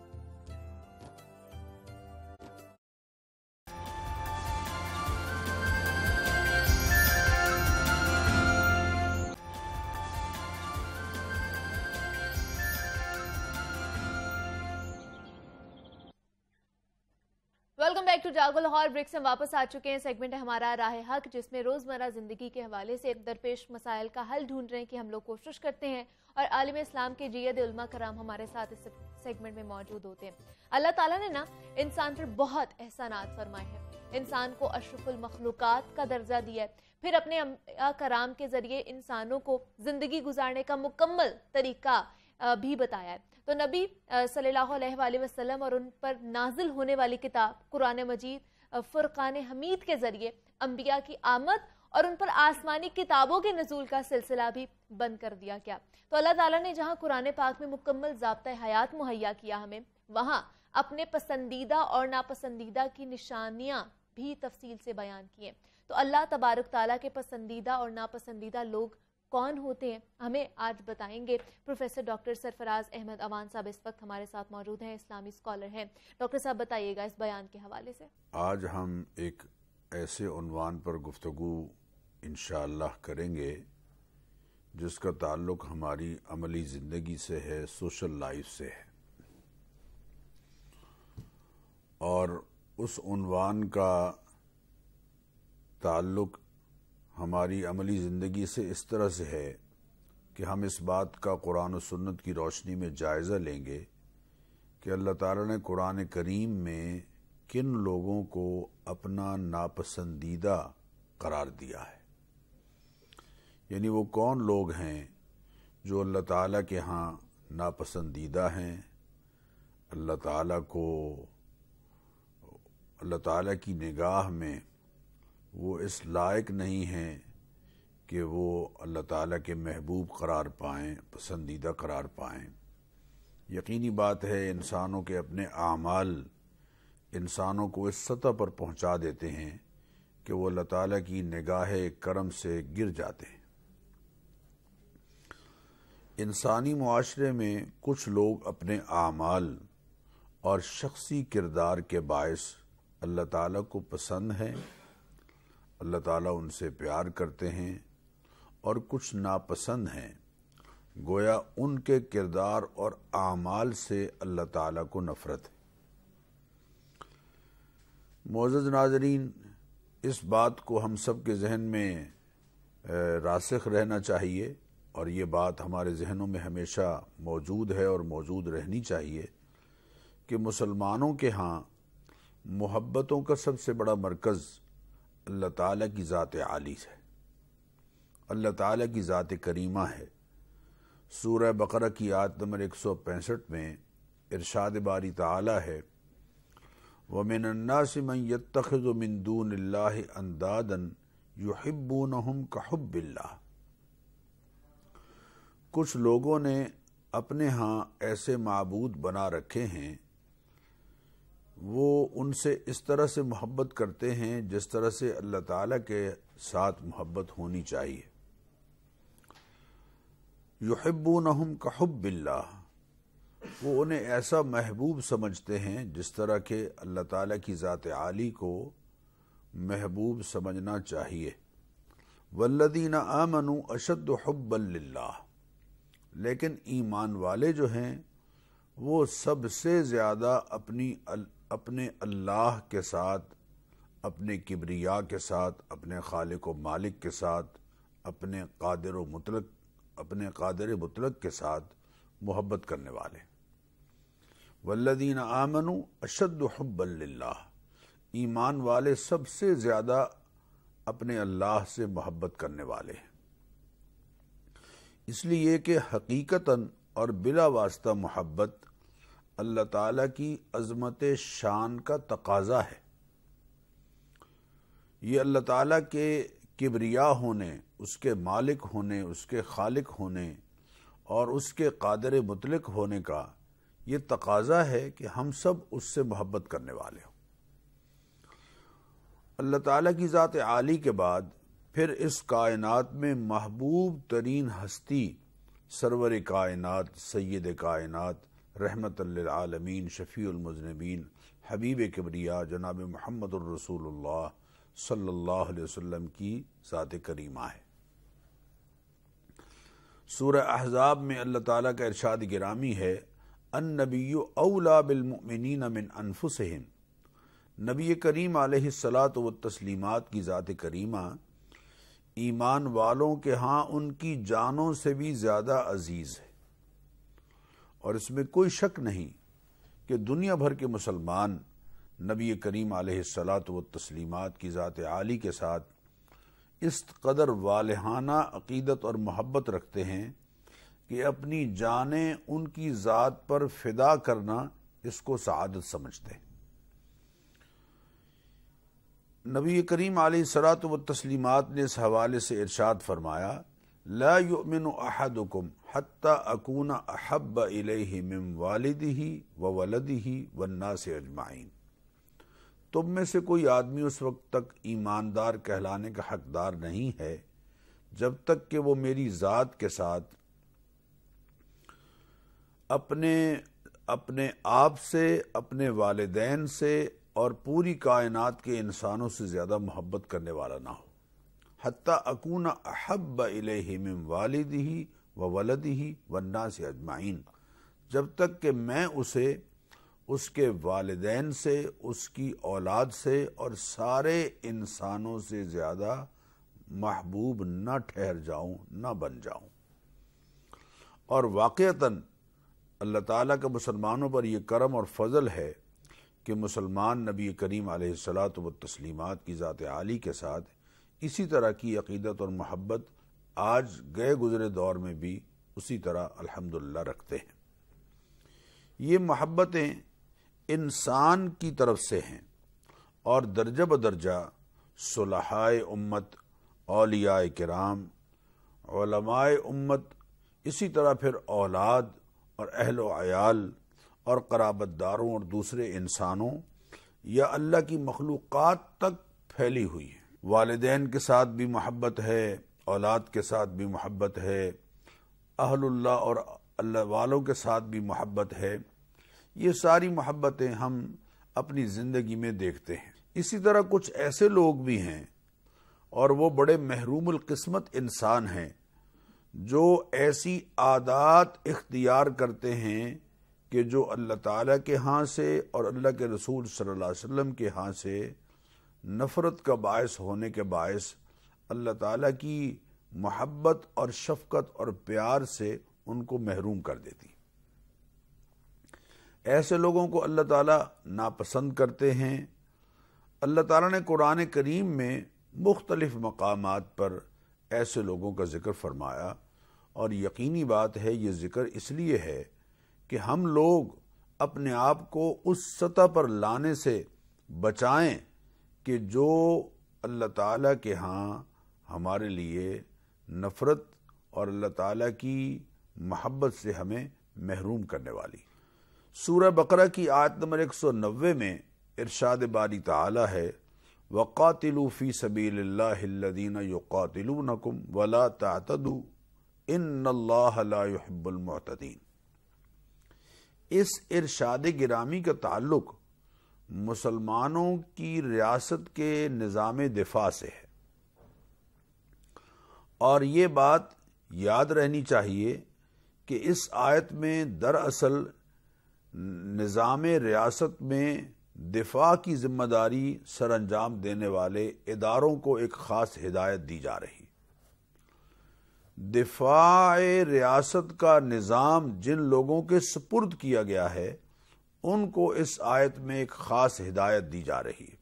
वेलकम बैक टू जागो लाहौर। ब्रेक से हम वापस आ चुके हैं। सेगमेंट है हमारा राहे हक, जिसमें रोज़मर्रा ज़िंदगी के हवाले से दरपेश मसाइल का हल ढूंढने की हम लोग कोशिश करते हैं, और आलिम इस्लाम के जियद उलमा कराम हमारे साथ इस सेगमेंट में मौजूद होते हैं। अल्लाह ताला ने ना इंसान पर बहुत एहसानात फरमाए हैं, इंसान को अशरफुल मखलूक़ात का दर्जा दिया है, फिर अपने अम्बिया कराम के ज़रिए इंसानों को ज़िंदगी गुजारने का मुकम्मल तरीका भी बताया है। तो नबी सल्लल्लाहु अलैहि वसल्लम और उन पर नाजिल होने वाली किताब कुरान मजीद, फुरकान हमीद के ज़रिए अम्बिया की आमद और उन पर आसमानी किताबों के नजूल का सिलसिला भी बंद कर दिया गया। तो अल्लाह ताला ने जहाँ कुरान पाक में मुकम्मल ज़ाब्ता हयात मुहैया किया हमें, वहाँ अपने पसंदीदा और नापसंदीदा की निशानियाँ भी तफसील से बयान किए। तो अल्लाह तबारक ताला के पसंदीदा और नापसंदीदा लोग कौन होते हैं, हमें आज बताएंगे प्रोफेसर डॉक्टर सरफराज अहमद अवान साहब। इस वक्त हमारे साथ मौजूद हैं, इस्लामी स्कॉलर हैं। डॉक्टर साहब, बताइएगा इस बयान के हवाले से। आज हम एक ऐसे उन्वान पर गुफ्तगू इंशाअल्लाह करेंगे जिसका ताल्लुक हमारी अमली ज़िंदगी से है, सोशल लाइफ से है, और उस उन्वान का ताल्लुक हमारी अमली ज़िंदगी से इस तरह से है कि हम इस बात का कुरान और सुन्नत की रोशनी में जायज़ा लेंगे कि अल्लाह ताला ने कुरान करीम में किन लोगों को अपना नापसंदीदा करार दिया है, यानी वो कौन लोग हैं जो अल्लाह ताला के यहाँ नापसंदीदा हैं, अल्लाह ताला को अल्लाह ताला की निगाह में वो इस लायक नहीं हैं कि वो अल्लाह ताला के महबूब करार पाएँ, पसंदीदा करार पाएँ। यकीनी बात है इंसानों के अपने आमाल इंसानों को इस सतह पर पहुंचा देते हैं कि वो अल्लाह ताला की निगाह करम से गिर जाते हैं। इंसानी मुआशरे में कुछ लोग अपने आमाल और शख्सी किरदार के बायस अल्लाह ताला को पसंद हैं, अल्लाह ताला उनसे प्यार करते हैं, और कुछ नापसंद हैं, गोया उनके किरदार और आमाल से अल्लाह ताला को नफ़रत है। मोअज़्ज़ज़ नाज़रीन, इस बात को हम सब के जहन में रासिख रहना चाहिए और ये बात हमारे जहनों में हमेशा मौजूद है और मौजूद रहनी चाहिए कि मुसलमानों के यहाँ मोहब्बतों का सबसे बड़ा मरकज़ अल्लाह ताला की ज़ात आली है, अल्लाह ताला की ज़ात करीमा है। सूरह बकरा की आयत नंबर एक सौ पैंसठ में इरशाद बारी ताला है, वमिन अन्नास मन यत्तखिज़ु मिन दूनिल्लाहि अंदादन युहिब्बूनहुम कहुब्बिल्लाह। कुछ लोगों ने अपने यहाँ ऐसे माबूद बना रखे हैं, वो उनसे इस तरह से मोहब्बत करते हैं जिस तरह से अल्लाह ताला के साथ मोहब्बत होनी चाहिए। युहिब्बूनहुम कहुब्बिल्लाह, वो उन्हें ऐसा महबूब समझते हैं जिस तरह के अल्लाह ताला की ज़ात आली को महबूब समझना चाहिए। वल्लज़ीना आमनू अशद्दु हुब्बन लिल्लाह, लेकिन ईमान वाले जो हैं वो सबसे ज़्यादा अपनी अल, अपने अल्लाह के साथ, अपने किब्रिया के साथ, अपने खालिक और मालिक के साथ, अपने कादिर और मुतलक अपने कादिर मुतलक के साथ मोहब्बत करने वाले। वल्लज़ीना आमनू अशद्दु हुब्बन लिल्लाह, ईमान वाले सबसे ज़्यादा अपने अल्लाह से मोहब्बत करने वाले हैं, इसलिए कि हकीकतन और बिला वास्ता मोहब्बत अल्लाह ताला की अज़मत शान का तकाजा है। ये अल्लाह ताला के किबरिया होने, उसके मालिक होने, उसके खालिक होने और उसके कादर मुतलक होने का ये तकाजा है कि हम सब उससे मोहब्बत करने वाले हों। अल्लाह ताला की ज़ात आली के बाद फिर इस कायनात में महबूब तरीन हस्ती सरवर कायनात, सैयद कायनात, रहमतल लिल आलमीन, शफ़ीउल मुज़नबीन, हबीब किबरिया जनाब मुहम्मदुर रसूलुल्लाह सल्लल्लाहु अलैहि वसल्लम की ज़ात करीमा है। सूरह अहज़ाब में अल्लाह ताला का इरशाद गिरामी है, अन्नबिय्यु औला बिल मुमिनीन मिन अनफुसिहिम। नबी करीम अलैहिस्सलातु वत्तस्लीमात की ज़ात करीमा ईमान वालों के हाँ उनकी जानों से भी ज़्यादा अजीज़ है, और इसमें कोई शक नहीं कि दुनिया भर के मुसलमान नबी करीम अलैहिस्सलातु वत्तस्लीमात की ज़ात आली के साथ इस कदर वालहाना अक़ीदत और मोहब्बत रखते हैं कि अपनी जानें उनकी ज़ात पर फ़िदा करना इसको सआदत समझते हैं। नबी करीम अलैहिस्सलातु वत्तस्लीमात ने इस हवाले से इरशाद फरमाया, ला युमिनु अहदुकुम हत्ता अकूना अहब्बा इलैहि मिन वालिदिही व वलदिही वन्नास अजमाइन। तुम में से कोई आदमी उस वक्त तक ईमानदार कहलाने का हकदार नहीं है जब तक कि वो मेरी ज़ात के साथ अपने अपने आप से, अपने वालिदैन से और पूरी कायनात के इंसानों से ज़्यादा मोहब्बत करने वाला ना हो। हत्ता अकूना अहब्बा इलैहि मिन वालिदिही व वलदिही वन्नास अजमाइन, जब तक कि मैं उसे उसके वालिदैन से, उसकी औलाद से और सारे इंसानों से ज़्यादा महबूब ना ठहर जाऊँ, ना बन जाऊँ। और वाक़तन अल्लाह ताला का मुसलमानों पर यह करम और फजल है कि मुसलमान नबी करीम अलैहिस्सलातु व तस्लीमात की ज़ात आली के साथ इसी तरह की अक़ीदत और मोहब्बत आज गए गुजरे दौर में भी उसी तरह अल्हम्दुलिल्लाह रखते हैं। ये मोहब्बतें इंसान की तरफ से हैं और दर्जा बदर्जा सुलहाए उम्मत, औलियाए किराम, उलमाए उम्मत, इसी तरह फिर औलाद और अहल व अयाल और क़राबतदारों और दूसरे इंसानों या अल्लाह की मखलूक़ात तक फैली हुई है। वालिदैन के साथ भी मोहब्बत है, औलाद के साथ भी मोहब्बत है, अहलुल्लाह और अल्लाह वालों के साथ भी मोहब्बत है। ये सारी मोहब्बतें हम अपनी ज़िंदगी में देखते हैं। इसी तरह कुछ ऐसे लोग भी हैं और वो बड़े महरूमुल किस्मत इंसान हैं जो ऐसी आदात इख्तियार करते हैं कि जो अल्लाह ताला के हाथ से और अल्लाह के रसूल सल्लल्लाहु अलैहि वसल्लम के हाथ से नफ़रत का बायस होने के बायस अल्लाह ताला की मोहब्बत और शफ़क़त और प्यार से उनको महरूम कर देती। ऐसे लोगों को अल्लाह ताला नापसंद करते हैं। अल्लाह ताला ने कुरान करीम में मुख्तलिफ़ मकामात पर ऐसे लोगों का ज़िक्र फरमाया और यकीनी बात है ये ज़िक्र इसलिए है कि हम लोग अपने आप को उस सतह पर लाने से बचाएं कि जो अल्लाह ताला के यहाँ हमारे लिए नफ़रत और अल्लाह ताला की मोहब्बत से हमें महरूम करने वाली। सूरह बकरा की आयत नंबर एक सौ नब्बे में इरशाद बारी ताला है, वक़ातिलू फ़ी सबीलिल्लाहि अल्लज़ीना युक़ातिलूनकुम वला तातदू इन्नल्लाह ला युहिब्बुल मुअतदीन। इस इरशाद गिरामी का ताल्लुक मुसलमानों की रियासत के निज़ाम दिफा से है और ये बात याद रहनी चाहिए कि इस आयत में दरअसल निज़ाम रियासत में दिफा की जिम्मेदारी सरअंजाम देने वाले इदारों को एक ख़ास हिदायत दी जा रही। दिफाए रियासत का निज़ाम जिन लोगों के सुपुर्द किया गया है उनको इस आयत में एक ख़ास हिदायत दी जा रही है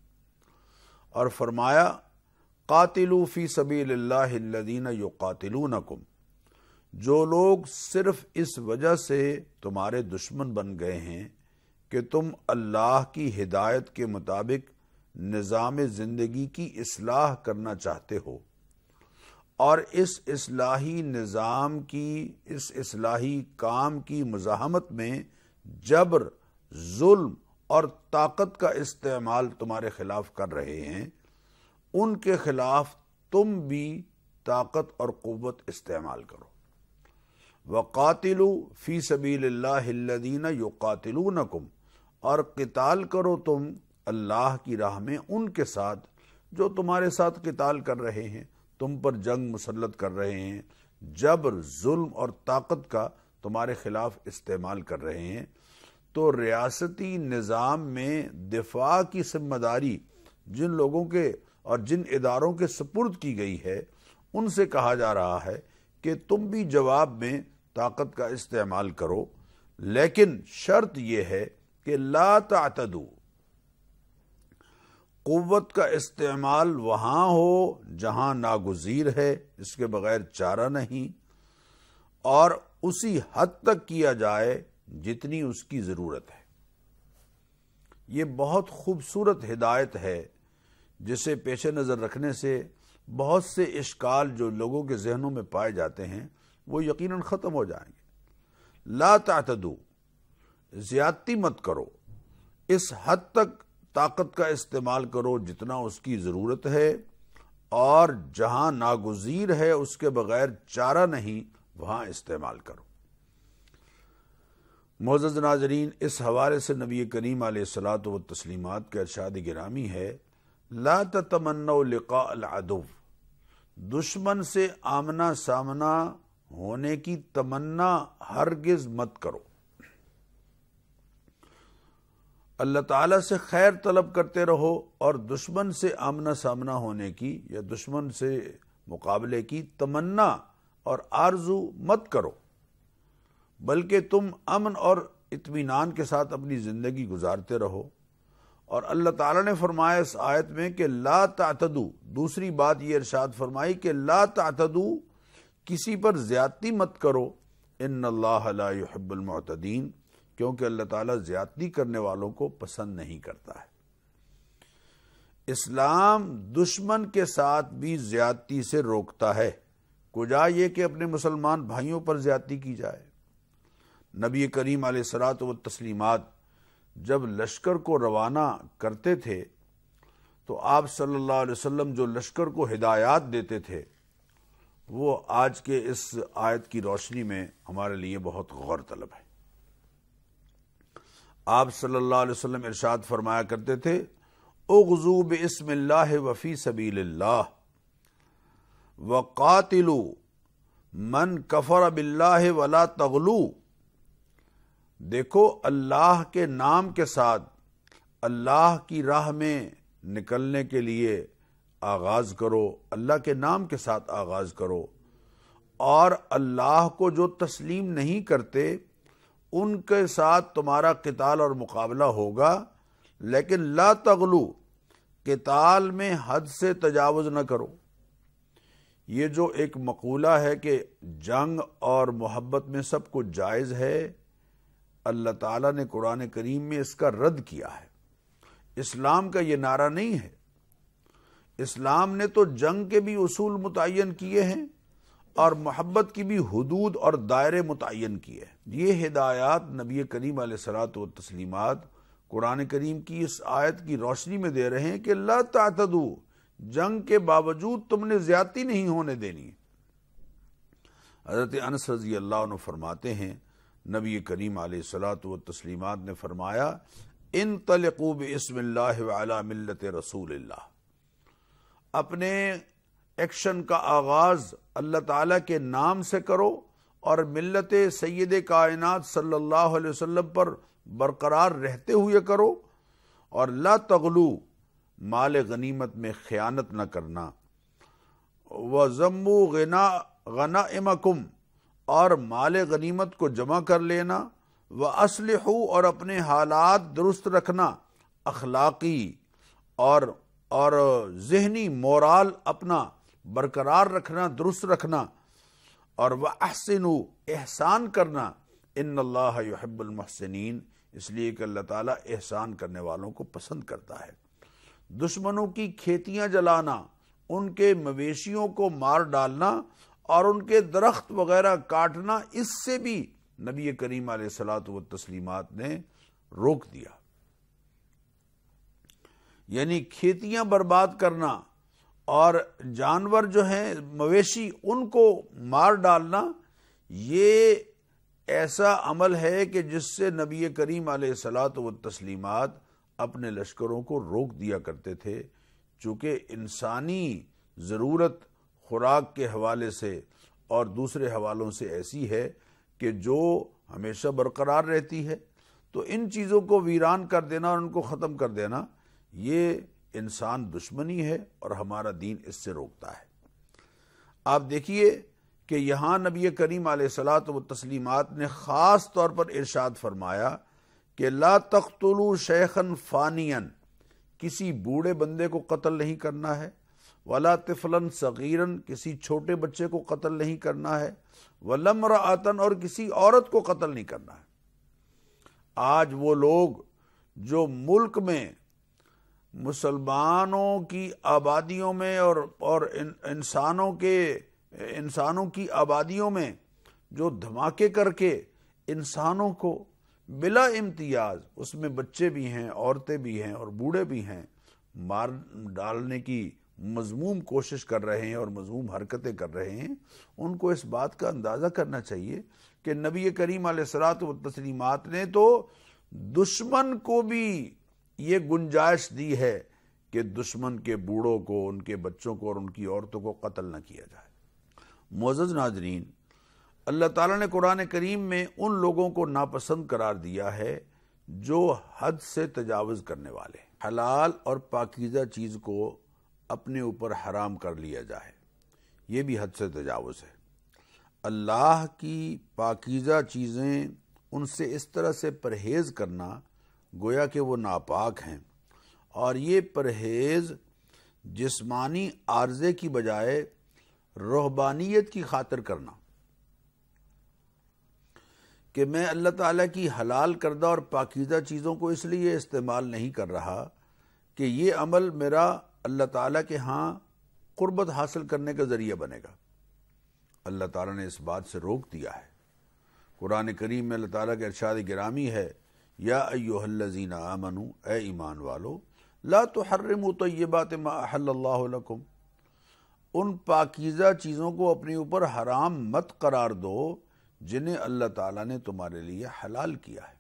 और फरमाया कातिलू फ़ी सबीलिल्लाहि अल्लज़ीना युक़ातिलूनकुम, जो लोग सिर्फ इस वजह से तुम्हारे दुश्मन बन गए हैं कि तुम अल्लाह की हिदायत के मुताबिक निज़ाम ज़िंदगी की इस्लाह करना चाहते हो और इस इस्लाही निज़ाम की, इस इस्लाही काम की मुज़ाहमत में जबर, जुल्म और ताकत का इस्तेमाल तुम्हारे ख़िलाफ़ कर रहे हैं, उनके ख़िलाफ़ तुम भी ताकत और क़ुव्वत इस्तेमाल करो। वक़ातिलू फ़ी सबीलिल्लाहि अल्लज़ीना युक़ातिलूनकुम, और क़िताल करो तुम अल्लाह की राह में उनके साथ जो तुम्हारे साथ क़िताल कर रहे हैं, तुम पर जंग मुसल्लत कर रहे हैं, जबर, जुल्म और ताकत का तुम्हारे ख़िलाफ़ इस्तेमाल कर रहे हैं। तो रियासती निज़ाम में दिफा की जिम्मेदारी जिन लोगों के और जिन इदारों के सुपुर्द की गई है उनसे कहा जा रहा है कि तुम भी जवाब में ताकत का इस्तेमाल करो, लेकिन शर्त यह है कि ला तातदू, कुव्वत का इस्तेमाल वहाँ हो जहाँ नागुज़ीर है, इसके बगैर चारा नहीं, और उसी हद तक किया जाए जितनी उसकी ज़रूरत है। ये बहुत खूबसूरत हिदायत है जिसे पेश नज़र रखने से बहुत से इश्काल जो लोगों के जहनों में पाए जाते हैं वो यकीनन ख़त्म हो जाएंगे। ला तातदू, ज़्यादती मत करो, इस हद तक ताकत का इस्तेमाल करो जितना उसकी ज़रूरत है और जहाँ नागुज़ीर है उसके बगैर चारा नहीं वहाँ इस्तेमाल करो। मोअज़्ज़ज़ नाज़रीन, इस हवाले से नबी करीम अलैहिस्सलातु व तस्लीमात का इरशाद गिरामी है, ला ततमन्नौ लिक़ा अल अदुव, दुश्मन से आमना सामना होने की तमन्ना हरगिज़ मत करो। अल्लाह ताला से खैर तलब करते रहो और दुश्मन से आमना सामना होने की या दुश्मन से मुकाबले की तमन्ना और आरज़ू मत करो। बल्कि तुम अमन और इत्मीनान के साथ अपनी ज़िंदगी गुजारते रहो। और अल्लाह ताला ने फरमाया इस आयत में कि ला तातदू, दूसरी बात ये इरशाद फरमाई कि ला तातदू, किसी पर ज़्यादती मत करो, इन्नल्लाह ला युहिब्बुल मुअतदीन, क्योंकि अल्लाह ताला ज़्यादती करने वालों को पसंद नहीं करता है। इस्लाम दुश्मन के साथ भी ज़्यादती से रोकता है, कुजा ये कि अपने मुसलमान भाइयों पर ज़्यादती की जाए। नबी करीम अलैहिस्सलातु व तस्लीमात जब लश्कर को रवाना करते थे तो आप सल्लल्लाहु अलैहि वसल्लम जो लश्कर को हिदायत देते थे वो आज के इस आयत की रोशनी में हमारे लिए बहुत गौर तलब है। आप सल्लल्लाहु अलैहि वसल्लम इरशाद फरमाया करते थे, उग़ज़ू बिस्मिल्लाह व फ़ी सबीलिल्लाह व क़ातिलू मन कफ़र बिल्लाह वला तग़लू। देखो, अल्लाह के नाम के साथ अल्लाह की राह में निकलने के लिए आगाज़ करो, अल्लाह के नाम के साथ आगाज़ करो, और अल्लाह को जो तस्लीम नहीं करते उनके साथ तुम्हारा क़िताल और मुकाबला होगा, लेकिन ला तग़लू, क़िताल में हद से तजावुज़ न करो। ये जो एक मक़ूला है कि जंग और मोहब्बत में सब कुछ जायज़ है, अल्लाह ताला ने कुरान करीम में इसका रद्द किया है। इस्लाम का ये नारा नहीं है। इस्लाम ने तो जंग के भी उसूल मुतय्यन किए हैं और मोहब्बत की भी हुदूद और दायरे मुतय्यन किए हैं। ये हिदायत नबी करीम अलैहिस्सलातु व तस्लीमात कुरान करीम की इस आयत की रोशनी में दे रहे हैं कि ला तातदू, जंग के बावजूद तुमने ज़्यादती नहीं होने देनी। हज़रत अनस रज़ी अल्लाह अन्हु फरमाते हैं, नबी करीम अलैहिस्सलातु व तस्लीमात ने फरमाया, इन तलक़ू बिस्मिल्लाह व अला मिल्लत रसूलिल्लाह, अपने एक्शन का आगाज़ अल्लाह ताला के नाम से करो और मिल्लत सैयद कायनात सल्लल्लाहु अलैहि वसल्लम पर बरकरार रहते हुए करो, और ला तग़लू, माल गनीमत में ख़यानत न करना, व ज़म्मू गना गनाइमकुम, और माल गनीमत को जमा कर लेना, व असलहू, और अपने हालात दुरुस्त रखना, अखलाकी और और जहनी मोराल अपना बरकरार रखना, दुरुस्त रखना, और व अहसिनू, एहसान करना, इन्नल्लाह युहिब्बुल मुहसिनीन, इसलिए कि अल्लाह ताला एहसान करने वालों को पसंद करता है। दुश्मनों की खेतियाँ जलाना, उनके मवेशियों को मार डालना और उनके दरख्त वगैरह काटना, इससे भी नबी करीम अलैहिस्सलातु व तस्लीमात ने रोक दिया। यानी खेतियां बर्बाद करना और जानवर जो हैं मवेशी उनको मार डालना, ये ऐसा अमल है कि जिससे नबी करीम अलैहिस्सलातु व तस्लीमात अपने लश्करों को रोक दिया करते थे। चूँकि इंसानी ज़रूरत खुराक के हवाले से और दूसरे हवालों से ऐसी है कि जो हमेशा बरकरार रहती है, तो इन चीज़ों को वीरान कर देना और उनको ख़त्म कर देना ये इंसान दुश्मनी है, और हमारा दीन इससे रोकता है। आप देखिए कि यहाँ नबी करीम अलैहिस्सलातु व तस्लीमात ने ख़ास तौर पर इरशाद फरमाया कि ला तख्तुलू शेखन फ़ानियन, किसी बूढ़े बंदे को कत्ल नहीं करना है, वला तिफलन सगीरन, किसी छोटे बच्चे को कत्ल नहीं करना है, वलमरातन, और किसी औरत को कत्ल नहीं करना है। आज वो लोग जो मुल्क में मुसलमानों की आबादियों में और और इन, इंसानों के इंसानों की आबादियों में जो धमाके करके इंसानों को बिला इम्तियाज, उसमें बच्चे भी हैं, औरतें भी हैं और बूढ़े भी हैं, मार डालने की मज़मूम कोशिश कर रहे हैं और मज़मूम हरकतें कर रहे हैं, उनको इस बात का अंदाज़ा करना चाहिए कि नबी करीम अलैहिस्सलातु व तस्लीमात ने तो दुश्मन को भी ये गुंजाइश दी है कि दुश्मन के बूढ़ों को, उनके बच्चों को और उनकी औरतों को कत्ल न किया जाए। मुअज़्ज़ज़ नाज़रीन, अल्लाह ताला ने कुरान करीम में उन लोगों को नापसंद करार दिया है जो हद से तजावुज़ करने वाले, हलाल और पाकीज़ा चीज़ को अपने ऊपर हराम कर लिया जाए, ये भी हद से तजावुज़ है। अल्लाह की पाकीज़ा चीज़ें उनसे इस तरह से परहेज़ करना गोया कि वो नापाक हैं, और ये परहेज़ जिस्मानी आर्ज़े की बजाय रूहानियत की खातिर करना कि मैं अल्लाह ताला की हलाल करदा और पाकीज़ा चीज़ों को इसलिए इस्तेमाल नहीं कर रहा कि ये अमल मेरा अल्लाह ताला के यहाँ क़ुर्बत हासिल करने का ज़रिया बनेगा। अल्लाह ताला ने इस बात से रोक दिया है। कुरान करीम में अल्लाह ताला के इरशाद गिरामी है, या अय्युहल्लज़ीना आमनू, ए ईमान वालो, ला तुहर्रिमू तय्यिबात मा अहल्लल्लाहु लकुम, उन पाकीज़ा चीज़ों को अपने ऊपर हराम मत करार दो जिन्हें अल्लाह ताला ने तुम्हारे लिए हलाल किया है।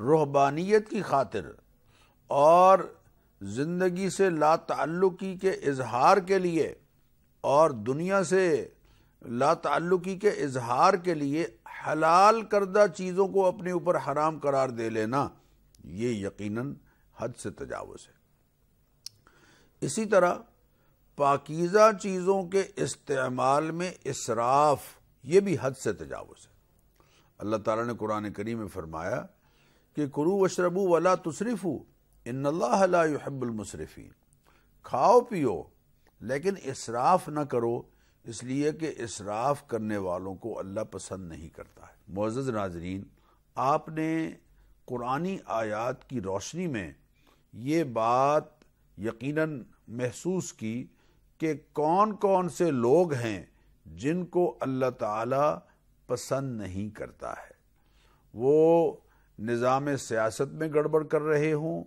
रूहानियत की खातिर और ज़िंदगी से ला ताल्लुकी के इजहार के लिए और दुनिया से ला ताल्लुकी के इजहार के लिए हलाल करदा चीज़ों को अपने ऊपर हराम करार दे लेना ये यकीनन हद से तजावुज़ है। इसी तरह पाकीज़ा चीज़ों के इस्तेमाल में इसराफ ये भी हद से तजावुज़ है। अल्लाह ताला ने कुरान करीम में फरमाया कि कुलू वशरबू वला तुसरिफू इन्नल्लाह ला युहिब्बुल मुसरिफीन, खाओ पियो लेकिन इसराफ ना करो, इसलिए कि इसराफ करने वालों को अल्लाह पसंद नहीं करता है। मुअज़्ज़ज़ नाज़रीन, आपने कुरानी आयात की रोशनी में ये बात यकीनन महसूस की कि कौन कौन से लोग हैं जिनको अल्लाह ताला पसंद नहीं करता है। वो निज़ाम सियासत में गड़बड़ कर रहे हों,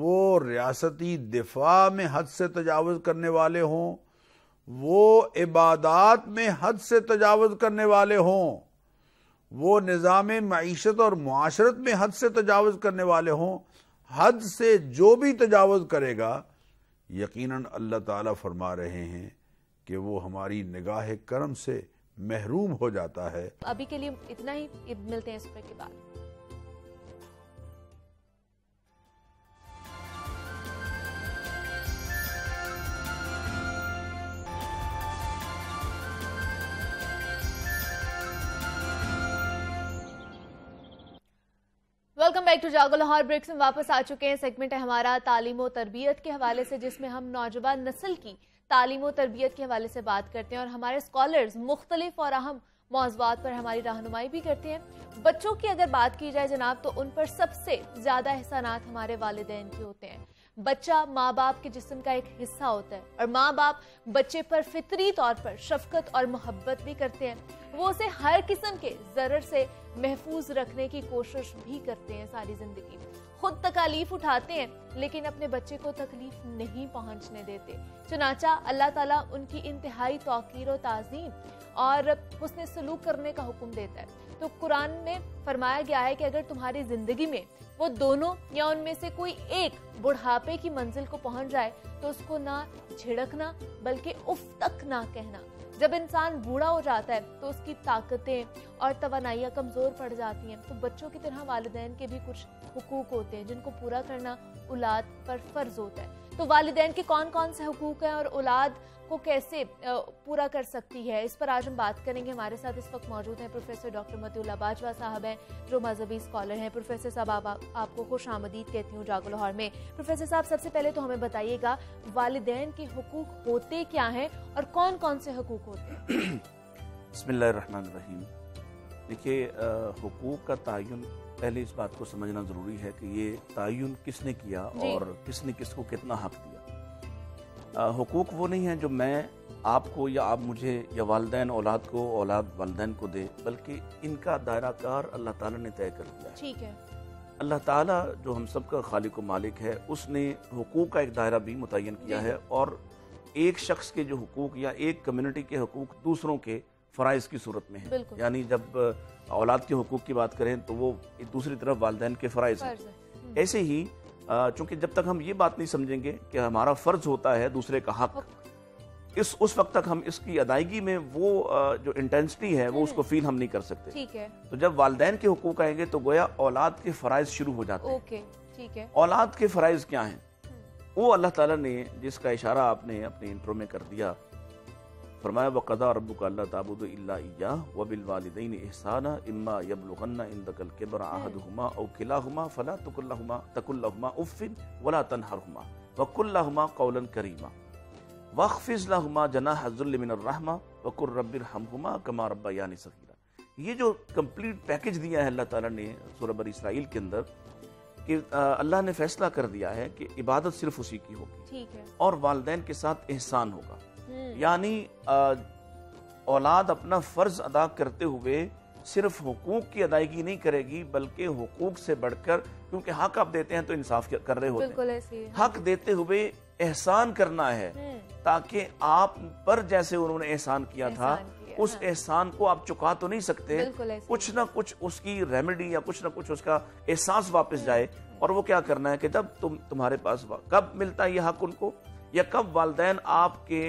वो रियासती दिफा में हद से तजावुज़ करने वाले हों, वो इबादात में हद से तजावुज़ करने वाले हों, वो निज़ाम मईशत और मुआशरत में हद से तजावुज़ करने वाले हों। हद से जो भी तजावुज़ करेगा यकीनन अल्लाह ताला फरमा रहे हैं कि वो हमारी निगाह करम से महरूम हो जाता है। अभी के लिए इतना ही, मिलते हैं इस पर के बाद। वेलकम बैक टू जागो लाहौर। ब्रेक से वापस आ चुके हैं। सेगमेंट है हमारा तालीम और तरबियत के हवाले से, जिसमें हम नौजवान नस्ल की तालीम और तरबियत के हवाले से बात करते हैं और हमारे स्कॉलर्स मुख्तलिफ और अहम मौज़ूआत पर हमारी रहनुमाई भी करते हैं। बच्चों की अगर बात की जाए जनाब, तो उन पर सबसे ज़्यादा एहसानात हमारे वालिदैन के होते हैं। बच्चा माँ बाप के जिस्म का एक हिस्सा होता है और माँ बाप बच्चे पर फितरी तौर पर शफकत और मोहब्बत भी करते हैं। वो उसे हर किस्म के ज़रर से महफूज रखने की कोशिश भी करते हैं। सारी ज़िंदगी खुद तकलीफ उठाते हैं लेकिन अपने बच्चे को तकलीफ नहीं पहुंचने देते। चुनाचा अल्लाह ताला उनकी इंतहाई तौकीर और ताज़ीम और उसने सलूक करने का हुक्म देता है। तो कुरान में फरमाया गया है कि अगर तुम्हारी ज़िंदगी में वो दोनों या उनमें से कोई एक बुढ़ापे की मंजिल को पहुंच जाए तो उसको ना झिड़कना बल्कि उफ तक ना कहना। जब इंसान बूढ़ा हो जाता है तो उसकी ताकतें और तवानाइयाँ कमज़ोर पड़ जाती हैं। तो बच्चों की तरह वालिदैन के भी कुछ हुकूक होते हैं जिनको पूरा करना औलाद पर फ़र्ज़ होता है। तो वालिदैन के कौन कौन से हुकूक हैं और औलाद को कैसे पूरा कर सकती है, इस पर आज हम बात करेंगे। हमारे साथ इस वक्त मौजूद हैं प्रोफेसर डॉक्टर मतीउल्लाह बाजवा साहब हैं, जो मजहबी स्कॉलर हैं। प्रोफेसर साहब, आप, आप, आपको खुश आमदीद कहती हूँ जागो लाहौर में। प्रोफेसर साहब, सबसे पहले तो हमें बताइएगा वालिदैन के हुकूक होते क्या हैं और कौन कौन से हुकूक होते हैं। बिस्मिल्लाहिर्रहमानिर्रहीम। देखिए, हुकूक का तयन पहले इस बात को समझना ज़रूरी है कि ये तयन किसने किया और किसने किसको कितना हक दिया। हुकूक वो नहीं है जो मैं आपको या आप मुझे या वालदैन औलाद को, औलाद वालदैन को दे, बल्कि इनका दायरा कार अल्लाह ताला ने तय कर दिया है। ठीक है, अल्लाह ताला जो हम सबका खालिक व मालिक है, उसने हुकूक का एक दायरा भी मुतय्यन किया है और एक शख्स के जो हुकूक या एक कम्युनिटी के हुकूक दूसरों के फ़राइज़ की सूरत में है। यानी जब औलाद के हुकूक की बात करें तो वो दूसरी तरफ वालदैन के फ़राइज़ हैं। ऐसे ही चूँकि जब तक हम ये बात नहीं समझेंगे कि हमारा फ़र्ज़ होता है दूसरे का हक, इस उस वक्त तक हम इसकी अदायगी में वो जो इंटेंसिटी है वो उसको फील हम नहीं कर सकते। ठीक है, तो जब वालदैन के हुकूक आएंगे तो गोया औलाद के फ़राइज़ शुरू हो जाते हैं। ओके, ठीक है। औलाद के फ़राइज़ क्या हैं? वो अल्लाह ताला ने, जिसका इशारा आपने अपने इंट्रो में कर दिया, फरमाया व कज़ा रब्बुका अल्ला ताबुदु इल्ला इय्याह व बिल वालिदैन इहसाना इम्मा यब्लुगन्ना इंदकल किब्रा अहदुहुमा औ किलाहुमा फला तकुल लहुमा तकुल लहुमा उफ्फिन वला तनहरहुमा व कुल लहुमा कौलन करीमा वख्फिज लहुमा जनाह ज़ुल्ल मिनर रहमा व कुर रब्बिरहमहुमा कमा रब्बयानी सगीरा। ये जो कंप्लीट पैकेज दिया है अल्लाह ताला ने सूरह बनी इसराइल के अंदर कि अल्लाह ने फैसला कर दिया है कि इबादत सिर्फ उसी की होगी, ठीक है, और वालिदैन के साथ एहसान होगा। यानी औलाद अपना फर्ज अदा करते हुए सिर्फ हुकूक की अदायगी नहीं करेगी बल्कि हुकूक से बढ़कर, क्योंकि हक आप देते हैं तो इंसाफ कर रहे होते हैं, हक देते हुए एहसान करना है ताकि आप पर जैसे उन्होंने एहसान किया था उस एहसान को आप चुका तो नहीं सकते, कुछ ना कुछ उसकी रेमेडी या कुछ ना कुछ उसका एहसास वापस जाए। और वो क्या करना है कि जब तुम तुम्हारे पास कब मिलता है यह हक उनको या कब वालिदैन आपके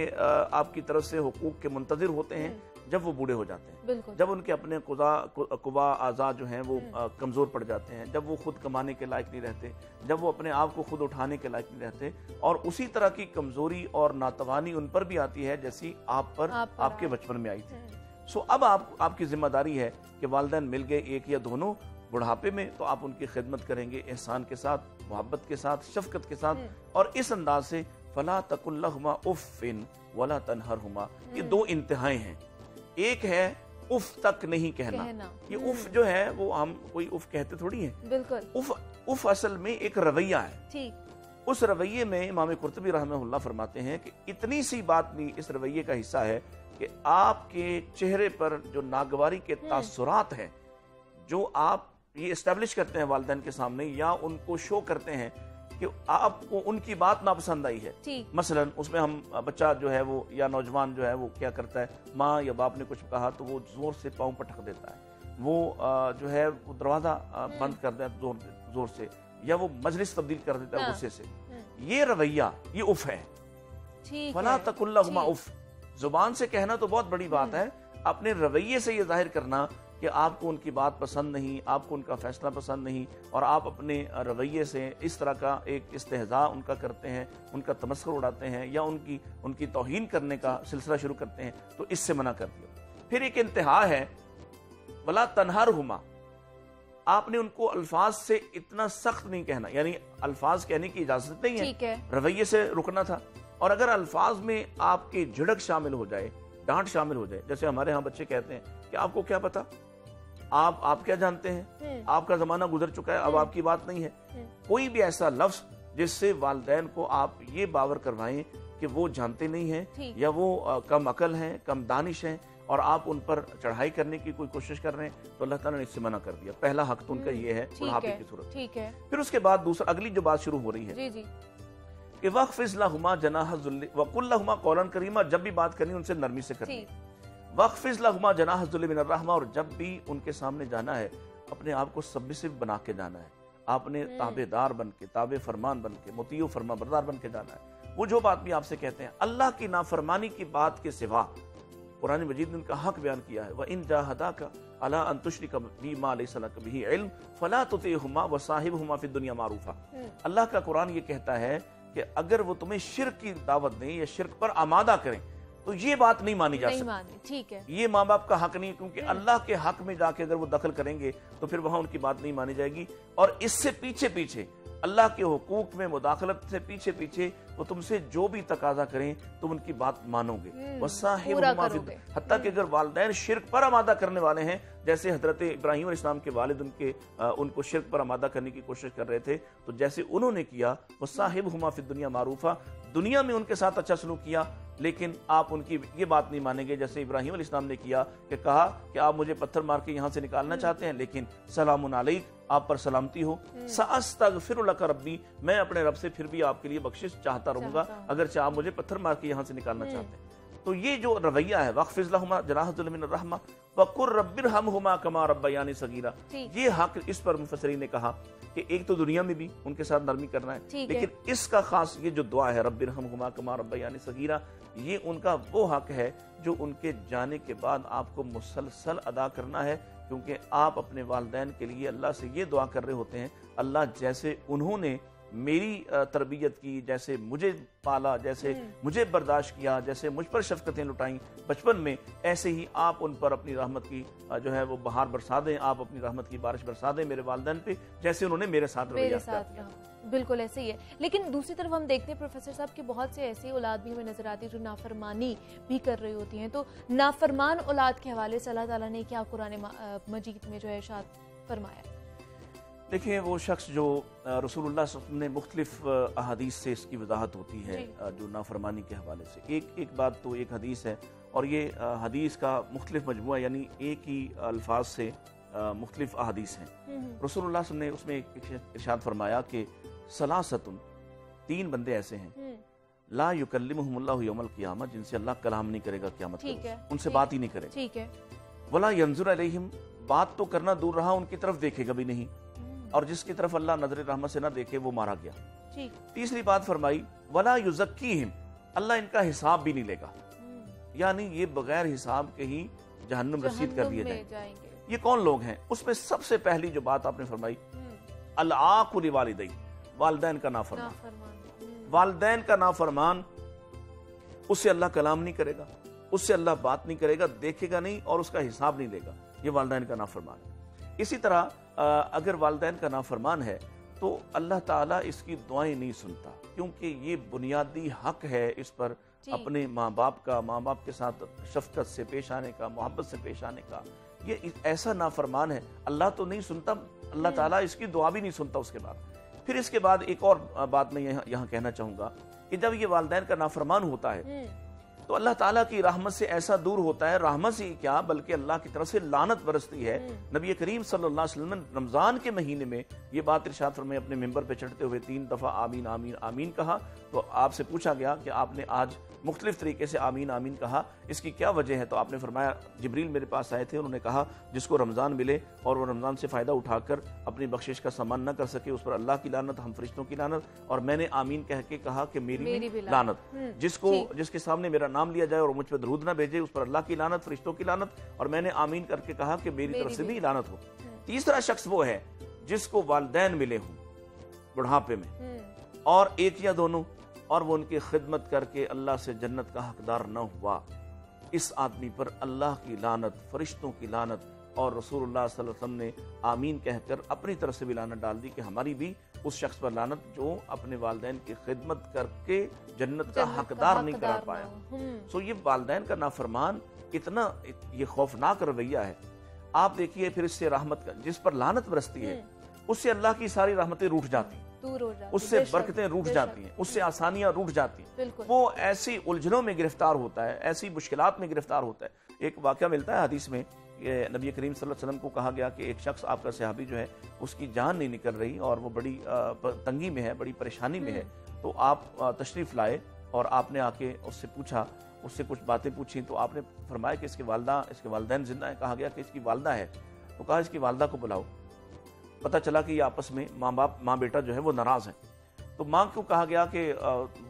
आपकी तरफ से हुकूक के मुंतज़िर होते हैं, जब वो बूढ़े हो जाते हैं, जब उनके अपने कुवा आज़ा जो हैं वो कमज़ोर पड़ जाते हैं, जब वो खुद कमाने के लायक नहीं रहते, जब वो अपने आप को खुद उठाने के लायक नहीं रहते, और उसी तरह की कमज़ोरी और नातवानी उन पर भी आती है जैसी आप पर आप आपके बचपन में आई थी। सो अब आप आपकी जिम्मेदारी है कि वालिदैन मिल गए एक या दोनों बुढ़ापे में, तो आप उनकी खिदमत करेंगे एहसान के साथ, मोहब्बत के साथ, शफकत के साथ, और इस अंदाज से फला तकुल्लहुमा उफ़्फ़िन वला तनहरहुमा। ये दो इंतहाएं हैं, एक है उफ तक नहीं कहना, कहना। ये उफ जो है वो हम कोई उफ कहते थोड़ी हैं, बिल्कुल उफ उफ असल में एक रवैया है, ठीक। उस रवैये में इमाम कुर्तबी रहमतुल्लाह फरमाते हैं कि इतनी सी बात भी इस रवैये का हिस्सा है कि आपके चेहरे पर जो नागवारी के तासुरात हैं जो आप ये इस्टेब्लिश करते हैं वालिदैन के सामने या उनको शो करते हैं कि आपको उनकी बात नापसंद आई है। मसलन उसमें हम बच्चा जो है वो या नौजवान जो है वो क्या करता है, माँ या बाप ने कुछ कहा तो वो जोर से पाँव पटक देता है, वो जो है वो दरवाज़ा बंद कर देता है जोर जोर से, या वो मजलिस तब्दील कर देता है गुस्से से। ये रवैया ये उफ है, फला तकुल्लहुमा उफ। जुबान से कहना तो बहुत बड़ी बात है, अपने रवैये से ये जाहिर करना कि आपको उनकी बात पसंद नहीं, आपको उनका फैसला पसंद नहीं, और आप अपने रवैये से इस तरह का एक इस्तेहज़ा उनका करते हैं, उनका तमस्खुर उड़ाते हैं या उनकी उनकी तौहीन करने का सिलसिला शुरू करते हैं, तो इससे मना कर दिया। फिर एक इंतहा है वला तनहरहुमा, आपने उनको अल्फाज से इतना सख्त नहीं कहना, यानी अल्फाज कहने की इजाज़त नहीं है, ठीक है, रवैये से रुकना था। और अगर अल्फाज में आपकी झिड़क शामिल हो जाए, डांट शामिल हो जाए, जैसे हमारे यहाँ बच्चे कहते हैं कि आपको क्या पता, आप आप क्या जानते हैं, आपका जमाना गुजर चुका है, अब आपकी बात नहीं है। कोई भी ऐसा लफ्ज जिससे वालिदैन को आप ये बावर करवाएं कि वो जानते नहीं हैं या वो कम अकल हैं, कम दानिश हैं, और आप उन पर चढ़ाई करने की कोई कोशिश कर रहे हैं, तो अल्लाह ताला ने इससे मना कर दिया। पहला हक तो उनका ये है बुढ़ापे की सूरत, ठीक है। फिर उसके बाद दूसरा अगली जो बात शुरू हो रही है कि वख्फिज़ लहुमा जनाह ज़ुल्ल व कुल लहुमा कौलन करीमा, जब भी बात करनी उनसे नरमी से करनी। वख्फिज़ लहुमा जनाह ज़ुल्ल मिनर रहमा, और जब भी उनके सामने जाना है अपने आप को सबमिसिव बना के जाना है, आपने ताबेदार बन के, ताबे फरमान बन के, मुतीओ फरमा बरदार बन के जाना है। वो जो बात भी आपसे कहते हैं अल्लाह की नाफरमानी की बात के सिवा, कुरान मजीद ने उनका हक बयान किया है, व इन जाहदाका अला अन तुश्रिका बी मा लैसा लक बिही इल्म फला तुतिहुमा व साहिबहुमा फि दुनिया मारूफा। अल्लाह का कुरान ये कहता है कि अगर वो तुम्हें शिर्क की दावत दें या शिर्क पर आमादा करें तो ये बात नहीं मानी जा सकती, ठीक है। ये माँ बाप का हक नहीं है, क्योंकि अल्लाह के हक में जाके अगर वो दखल करेंगे तो फिर वहाँ उनकी बात नहीं मानी जाएगी। और इससे पीछे पीछे अल्लाह के हुकूक में मुदाखलत से पीछे पीछे वो तुमसे जो भी तकाजा करें तुम उनकी बात मानोगे। हत्ता कि अगर वालिदैन शिर्क पर आमादा करने वाले हैं, जैसे हजरत इब्राहिम अलैहिस्सलाम के वालिद उनके आ, उनको शिर्क पर आमादा करने की कोशिश कर रहे थे, तो जैसे उन्होंने किया वसाहिबहुमा फिद दुनिया मारूफा, दुनिया में उनके साथ अच्छा सलूक किया, लेकिन आप उनकी ये बात नहीं मानेंगे जैसे इब्राहिम अलैहिस्सलाम ने किया कि कहा कि आप मुझे पत्थर मार के यहाँ से निकालना चाहते हैं, लेकिन सलामुन अलैक, आप पर सलामती हो। सास्तगफिरुल्लाह का रब्बी, मैं अपने रब से फिर भी आपके लिए बख्शिश चाहता रहूंगा अगर चाहे आप मुझे पत्थर मार के यहाँ से निकालना चाहते हैं। तो ये जो रवैया है वख्फिज़ लहुमा जनाह ज़ुल्ल मिनर रहमा वक़ुर रब्बिरहमहुमा कमा रब्बयानी सगीरा, ये हक इस पर मुफस्सिरीन ने कहा कि एक तो दुनिया में भी उनके साथ नरमी करना है, लेकिन इसका खास ये जो दुआ है रब्बिरहमहुमा कमा रब्बयानी सगीरा, ये उनका वो हक है जो उनके जाने के बाद आपको मुसलसल अदा करना है, क्योंकि आप अपने वालिदैन के लिए अल्लाह से ये दुआ कर रहे होते हैं अल्लाह जैसे उन्होंने मेरी तरबियत की, जैसे मुझे पाला, जैसे मुझे बर्दाश्त किया, जैसे मुझ पर शफकतें लुटाई बचपन में, ऐसे ही आप उन पर अपनी रहमत की जो है वो बहार बरसा दें, आप अपनी रहमत की बारिश बरसा दें मेरे वालिदैन पे, जैसे उन्होंने मेरे साथ मेरे साथ रहा। बिल्कुल ऐसे ही है। लेकिन दूसरी तरफ हम देखते हैं प्रोफेसर साहब कि बहुत से ऐसी औलाद भी हमें नजर आती है जो नाफरमानी भी कर रही होती हैं। तो नाफरमान औलाद के हवाले से अल्लाह ताला ने क्या कुरान मजीद में जो है इरशाद फरमाया? देखिए, वो शख्स जो रसूलुल्लाह ने मुख्तलिफ अहादीस से इसकी वजाहत होती है जो नाफरमानी के हवाले से, एक एक बात तो एक हदीस है और ये हदीस का मुख्तलिफ मजमुआ यानी एक ही अल्फाज से मुख्तलिफ अहादीस हैं। रसूलुल्लाह ने उसमें इरशाद फरमाया कि सलासतुन, तीन बंदे ऐसे हैं, ला युकल्लिमुहुमुल्लाहु यौमल क़ियामह, जिनसे अल्लाह कलाम नहीं करेगा क़ियामत के, उनसे बात ही नहीं करेगा, ठीक है, वला यंजुर अलैहिम, बात तो करना दूर रहा, उनकी तरफ देखेगा भी नहीं, और जिसकी तरफ अल्लाह नजर रहमत से ना देखे वो मारा गया, ठीक। तीसरी बात फरमाई वला युज़क्कीहिम, अल्लाह इनका हिसाब भी नहीं लेगा, यानी ये बगैर हिसाब के ही जहन्नुम रसीद कर दिए जाएंगे। ये कौन लोग हैं? उसमें सबसे पहली जो बात आपने फरमाई अल्आक़ु लिवालिदैन, वालदैन का नाफरमान, वालदैन का नाफरमान, उससे अल्लाह कलाम नहीं करेगा, उससे अल्लाह बात नहीं करेगा, देखेगा नहीं और उसका हिसाब नहीं लेगा, ये वालदैन का नाफरमान है। इसी तरह आ, अगर वालदैन का नाफरमान है तो अल्लाह ताला इसकी दुआएं नहीं सुनता, क्योंकि ये बुनियादी हक है इस पर अपने माँ बाप का, माँ बाप के साथ शफकत से पेश आने का, मोहब्बत से पेश आने का। ये ऐसा नाफरमान है, अल्लाह तो नहीं सुनता, अल्लाह ताला इसकी दुआ भी नहीं सुनता। उसके बाद फिर इसके बाद एक और बात मैं यहाँ यहाँ कहना चाहूँगा कि जब ये वालदैन का नाफरमान होता है तो अल्लाह ताला की रहमत से ऐसा दूर होता है, रहमत से क्या बल्कि अल्लाह की तरफ से लानत बरसती है। नबी करीम सल्लल्लाहु अलैहि वसल्लम ने रमज़ान के महीने में ये बात इरशाद फरमाई, अपने मिंबर पे चढ़ते हुए तीन दफ़ा आमीन आमीन आमीन कहा, तो आपसे पूछा गया कि आपने आज मुख्तलिफ तरीके से आमीन आमीन कहा, इसकी क्या वजह है? तो आपने फरमाया जिब्रील मेरे पास आए थे, उन्होंने कहा जिसको रमज़ान मिले और वो रमज़ान से फ़ायदा उठाकर अपनी बख्शिश का सामान न कर सके उस पर अल्लाह की लानत, हम फरिश्तों की लानत, और मैंने आमीन कह के कहा कि मेरी, मेरी भी लानत, जिसको जिसके सामने मेरा नाम लिया जाए और मुझ पर दरूद न भेजे उस पर अल्लाह की लानत, फरिश्तों की लानत, और मैंने आमीन करके कहा कि मेरी तरफ से भी लानत हो। तीसरा शख्स वो है जिसको वालिदैन मिले हों बुढ़ापे में और एक या दोनों, और वो उनकी खिदमत करके अल्लाह से जन्नत का हकदार न हुआ, इस आदमी पर अल्लाह की लानत, फरिश्तों की लानत, और रसूलुल्लाह सल्लल्लाहु अलैहि वसल्लम ने आमीन कहकर अपनी तरफ से भी लानत डाल दी कि हमारी भी उस शख्स पर लानत जो अपने वालिदैन की खिदमत करके जन्नत का हकदार नहीं करा पाया। सो ये वालिदैन का नाफरमान इतना ये खौफनाक रवैया है। आप देखिए फिर इससे रहमत का, जिस पर लानत बरसती है उससे अल्लाह की सारी रहमतें रूठ जाती हैं, उससे बरकतें रूठ जाती हैं, उससे आसानियां रूठ जाती हैं, वो ऐसी उलझनों में गिरफ्तार होता है, ऐसी मुश्किलात में गिरफ्तार होता है। एक वाकया मिलता है हदीस में, नबी करीम सल्लल्लाहु अलैहि वसल्लम को कहा गया कि एक शख्स आपका सहाबी जो है उसकी जान नहीं निकल रही और वो बड़ी तंगी में है, बड़ी परेशानी में है, तो आप तशरीफ़ लाए और आपने आके उससे पूछा, उससे कुछ बातें पूछी, तो आपने फरमाया कि इसके वालदा इसके वालदैन जिंदा है, कहा गया कि इसकी वालदा है, तो कहा इसकी वालदा को बुलाओ। पता चला कि ये आपस में माँ बाप, माँ बेटा जो है वो नाराज़ हैं, तो माँ को कहा गया कि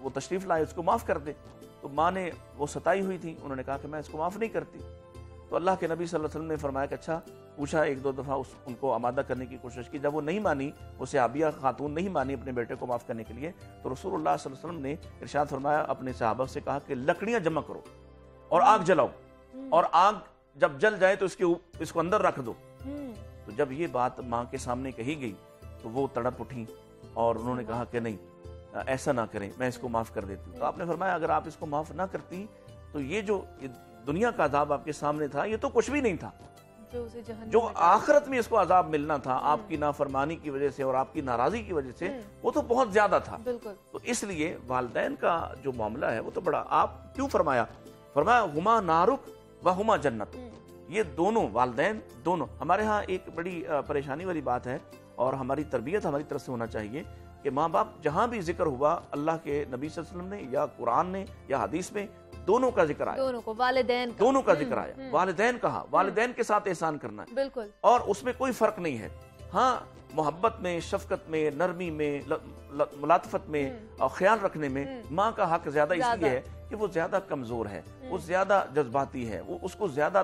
वो तशरीफ़ लाए, उसको माफ़ कर दे, तो माँ ने वो सताई हुई थी, उन्होंने कहा कि मैं इसको माफ़ नहीं करती। तो अल्लाह के नबी सल्लल्लाहु अलैहि वसल्लम ने फरमाया कि अच्छा, पूछा एक दो दफ़ा उस उनको आमादा करने की कोशिश की, जब वो नहीं मानी, वो सहाबिया खातून नहीं मानी अपने बेटे को माफ़ करने के लिए, तो रसूलुल्लाह सल्लल्लाहु अलैहि वसल्लम ने इरशाद फरमाया अपने सहाबा से, कहा कि लकड़ियाँ जमा करो और आग जलाओ, और आग जब जल जाए तो इसके इसको अंदर रख दो। तो जब ये बात माँ के सामने कही गई तो वो तड़प उठी और उन्होंने कहा कि नहीं, ऐसा ना करें, मैं इसको माफ़ कर देती हूँ। तो आपने फरमाया अगर आप इसको माफ़ ना करती तो ये जो ये दुनिया का अजाब आपके सामने था, ये तो कुछ भी नहीं था, जो उसे जहन्नुम, जो आखिरत में इसको अजाब मिलना था आपकी नाफरमानी की वजह से और आपकी नाराज़गी की वजह से, वो तो बहुत ज़्यादा था। तो इसलिए वालदैन का जो मामला है वो तो बड़ा, आप क्यों फरमाया फरमाया हुमा नारुक व हुमा जन्नत, ये दोनों वालदैन दोनों। हमारे यहाँ एक बड़ी परेशानी वाली बात है और हमारी तरबियत हमारी तरफ से होना चाहिए कि माँ बाप जहाँ भी जिक्र हुआ अल्लाह के नबी सल्लल्लाहु अलैहि वसल्लम ने या कुरान ने या हदीस में, दोनों का जिक्र आया, दोनों को वालदैन का, दोनों का जिक्र आया, वालदैन कहा, वालदैन के साथ एहसान करना है, बिल्कुल, और उसमें कोई फर्क नहीं है। हाँ, मोहब्बत में, शफकत में, नरमी में, मुलातफत में और ख्याल रखने में माँ का हक ज्यादा इसलिए है कि वो ज्यादा कमजोर है, वो ज्यादा जज्बाती है, वो उसको ज्यादा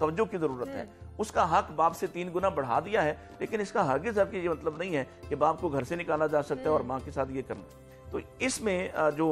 तवज्जो की जरूरत है, उसका हक बाप से तीन गुना बढ़ा दिया है, लेकिन इसका हरगिज़ हरगिज़ ये मतलब नहीं है कि बाप को घर से निकाला जा सकता है और माँ के साथ ये करना। तो इसमें जो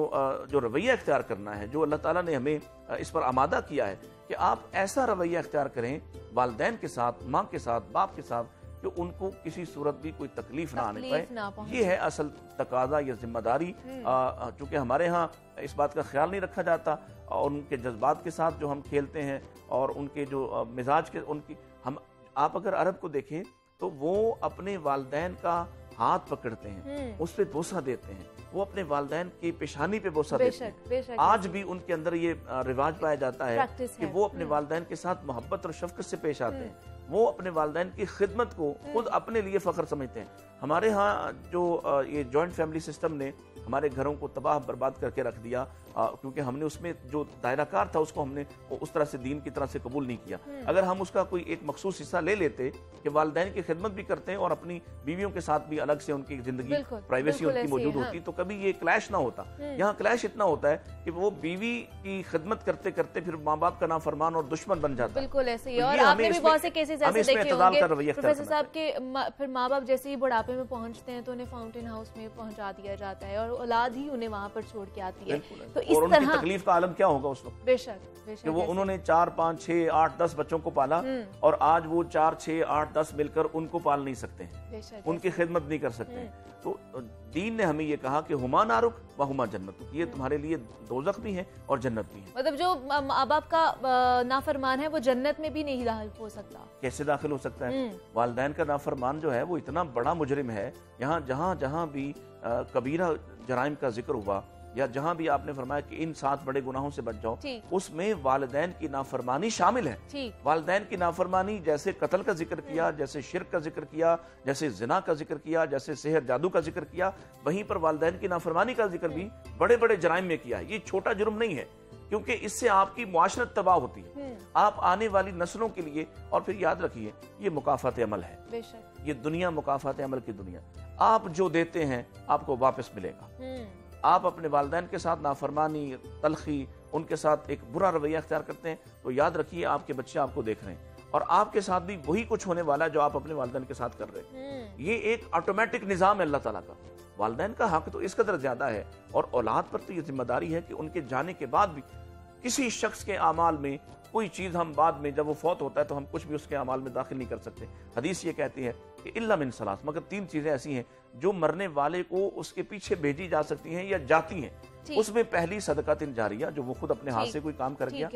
जो रवैया इख्तियार करना है, जो अल्लाह ताला ने हमें इस पर आमादा किया है कि आप ऐसा रवैया इख्तियार करें वालदैन के साथ, माँ के साथ, बाप के साथ, जो उनको किसी सूरत भी कोई तकलीफ ना आने पाए। ये है असल तकाजा या जिम्मेदारी। चूँकि हमारे यहाँ इस बात का ख्याल नहीं रखा जाता और उनके जज्बात के साथ जो हम खेलते हैं और उनके जो मिजाज के उनकी हम आप अगर अरब को देखें तो वो अपने वालदैन का हाथ पकड़ते हैं, उस पर बोसा देते हैं, वो अपने वालदैन की पेशानी पे बोसा देते हैं। आज भी उनके अंदर ये रिवाज पाया जाता है कि वो अपने वालदैन के साथ मोहब्बत और शफकत से पेश आते हैं, वो अपने वालदैन की खिदमत को खुद अपने लिए फ़ख्र समझते हैं। हमारे यहाँ जो ये जॉइंट फैमिली सिस्टम ने हमारे घरों को तबाह बर्बाद करके रख दिया, क्योंकि हमने उसमें जो दायराकार था उसको हमने उस तरह से दीन की तरह से कबूल नहीं किया। अगर हम उसका कोई एक मखसूस हिस्सा ले लेते कि वालदैन की खिदमत भी करते हैं और अपनी बीवियों के साथ भी अलग से उनकी ज़िंदगी प्राइवेसी उनकी मौजूद होती, तो कभी ये क्लैश ना होता। यहाँ क्लैश इतना होता है कि वो बीवी की खिदमत करते करते फिर माँ बाप का नाफरमान और दुश्मन बन जाता है। बिल्कुल ऐसे ही, और आपने भी बहुत से केसेस ऐसे देखे होंगे प्रोफेसर साहब के, फिर माँ बाप जैसे ही बुढ़ापे में पहुंचते हैं तो उन्हें फाउंटेन हाउस में पहुंचा दिया जाता है और औलाद ही उन्हें वहाँ पर छोड़ के आती है। तो इस तरह तकलीफ का आलम क्या होगा उस वक्त? बेशक बेशक वो उन्होंने चार पाँच छः आठ दस बच्चों को पाला और आज वो चार छः आठ दस मिलकर उनको पाल नहीं सकते, उनकी खिदमत नहीं कर सकते। तो दीन ने हमें ये कहा कि हुमा नारुक व हुमा जन्नत, ये तुम्हारे लिए दोजख भी है और जन्नत भी है। मतलब जो माँ बाप का नाफरमान है वो जन्नत में भी नहीं दाखिल हो सकता। कैसे दाखिल हो सकता है? वालदैन का नाफरमान जो है वो इतना बड़ा मुजरिम है, यहाँ जहाँ जहाँ भी आ, कबीरा जराइम का जिक्र हुआ या जहाँ भी आपने फरमाया कि इन सात बड़े गुनाहों से बच जाओ, उसमें वालदैन की नाफरमानी शामिल है। वालदैन की नाफरमानी जैसे कत्ल का जिक्र किया, जैसे शिर्क का जिक्र किया, जैसे जिना का जिक्र किया, जैसे सेहर जादू का जिक्र किया, वहीं पर वालदैन की नाफरमानी का जिक्र भी बड़े बड़े जराइम में किया है। ये छोटा जुर्म नहीं है, क्योंकि इससे आपकी मुआशरत तबाह होती है, आप आने वाली नस्लों के लिए। और फिर याद रखिए ये मुकाफात अमल है, ये दुनिया मुकाफात अमल की दुनिया, आप जो देते हैं आपको वापस मिलेगा। आप अपने वालदैन के साथ नाफरमानी, तलखी, उनके साथ एक बुरा रवैया अख्तियार करते हैं तो याद रखिए आपके बच्चे आपको देख रहे हैं और आपके साथ भी वही कुछ होने वाला है जो आप अपने वालदैन के साथ कर रहे हैं। ये एक ऑटोमेटिक निज़ाम है अल्लाह ताला का। वालदैन का हक तो इस कदर ज़्यादा है और औलाद पर तो ये जिम्मेदारी है कि उनके जाने के बाद भी किसी शख्स के आमाल में कोई चीज़ हम बाद में जब वो फौत होता है तो हम कुछ भी उसके आमाल में दाखिल नहीं कर सकते। हदीस ये कहती है कि इल्ला मिन सलास, मगर तीन चीज़ें ऐसी हैं जो मरने वाले को उसके पीछे भेजी जा सकती हैं या जाती हैं। उसमें पहली सदकातिन जारिया, जो वो खुद अपने हाथ से कोई काम कर गया,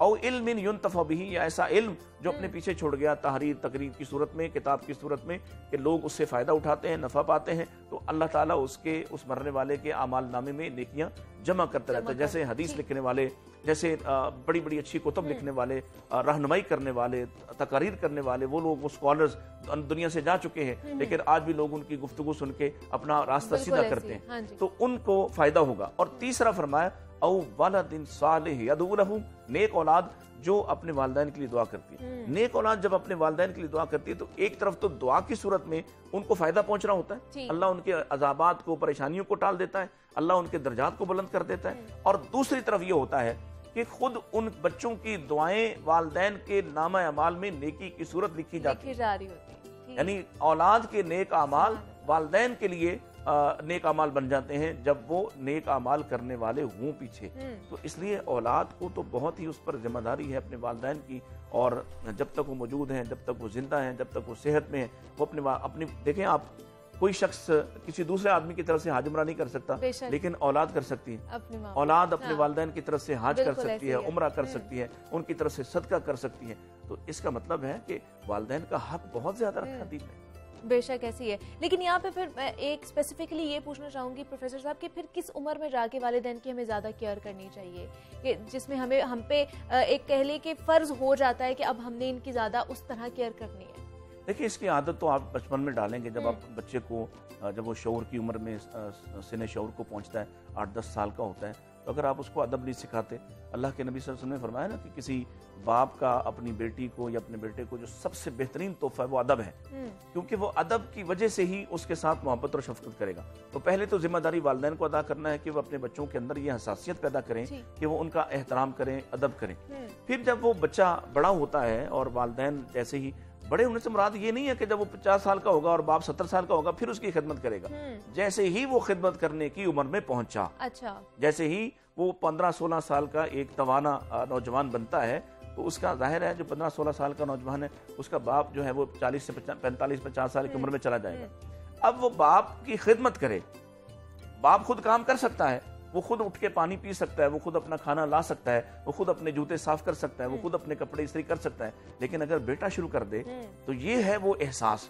और इल्मिन युंतफा बिही, या ऐसा इल्म जो अपने पीछे छोड़ गया तहरीर तकरीर की सूरत में, किताब की सूरत में, कि लोग उससे फ़ायदा उठाते हैं, नफ़ा पाते हैं, तो अल्लाह ताला उसके उस मरने वाले के अमाल नामे में नेकियां जमा करता रहता है। जैसे हदीस लिखने वाले, जैसे बड़ी बड़ी अच्छी कुतुब लिखने वाले, रहनुमाई करने वाले, तकरीर करने वाले, वो लोग वो स्कॉलर्स दुनिया से जा चुके हैं, लेकिन आज भी लोग उनकी गुफ्तगू सुन के अपना रास्ता सीधा करते हैं। हाँ, तो उनको फ़ायदा होगा। और तीसरा फरमाया औ वलदिन सालिह यदउलहु, नेक औलाद जो अपने वालदैन के लिए दुआ करती है। नेक औलाद जब अपने वालदैन के लिए दुआ करती है तो एक तरफ तो दुआ की सूरत में उनको फ़ायदा पहुँच रहा होता है, अल्लाह उनके अजाबात को, परेशानियों को टाल देता है, अल्लाह उनके दर्जात को बुलंद कर देता है। और दूसरी तरफ ये होता है कि खुद उन बच्चों की दुआएं वालदैन के नामा अमाल में नेकी की सूरत लिखी जाती जा रही होती, यानी औलाद के नेक अमाल वालदैन के लिए नेक अमाल बन जाते हैं जब वो नेक अमाल करने वाले हों पीछे। तो इसलिए औलाद को तो बहुत ही उस पर जिम्मेदारी है अपने वालदैन की, और जब तक वो मौजूद हैं, जब तक वो जिंदा हैं, जब तक वो सेहत में है, वो अपने अपनी देखें आप, कोई शख्स किसी दूसरे आदमी की तरफ से हाजमरा नहीं कर सकता, लेकिन औलाद कर सकती है। औलाद अपने वालदैन की तरफ से हाज कर सकती है, उम्रा कर सकती है, उनकी तरफ से सदका कर सकती है। तो इसका मतलब है कि वालदैन का हक बहुत ज्यादा रखा दीन है। बेशक ऐसी है, लेकिन यहाँ पे फिर एक स्पेसिफिकली ये पूछना चाहूंगी प्रोफेसर साहब कि फिर किस उम्र में जाके वालदैन की हमें ज्यादा केयर करनी चाहिए, जिसमें हमें हम पे एक कह लें कि फर्ज हो जाता है कि अब हमने इनकी ज्यादा उस तरह केयर करनी है। देखिए इसकी आदत तो आप बचपन में डालेंगे, जब आप बच्चे को, जब वो शऊर की उम्र में, सिने शऊर को पहुंचता है, आठ दस साल का होता है, तो अगर आप उसको अदब नहीं सिखाते, अल्लाह के नबी सल्लल्लाहु अलैहि वसल्लम ने फरमाया ना कि किसी बाप का अपनी बेटी को या अपने बेटे को जो सबसे बेहतरीन तोहफा है वो अदब है, क्योंकि वो अदब की वजह से ही उसके साथ मोहब्बत और शफकत करेगा। तो पहले तो जिम्मेदारी वालिदैन को अदा करना है कि वो अपने बच्चों के अंदर ये हसासियत पैदा करें कि वो उनका एहतराम करें, अदब करें। फिर जब वो बच्चा बड़ा होता है और वालिदैन जैसे ही बड़े होने से मुराद ये नहीं है कि जब वो पचास साल का होगा और बाप सत्तर साल का होगा फिर उसकी खिदमत करेगा, जैसे ही वो खिदमत करने की उम्र में पहुंचा, अच्छा, जैसे ही वो पंद्रह सोलह साल का एक तवाना नौजवान बनता है तो उसका जाहिर है जो पंद्रह सोलह साल का नौजवान है उसका बाप जो है वो चालीस से पैंतालीस पचास साल की उम्र में चला जाएगा। अब वो बाप की खिदमत करे, बाप खुद काम कर सकता है, वो खुद उठ के पानी पी सकता है, वो खुद अपना खाना ला सकता है, वो खुद अपने जूते साफ कर सकता है, वो खुद अपने कपड़े इस्त्री कर सकता है, लेकिन अगर बेटा शुरू कर दे तो ये है वो एहसास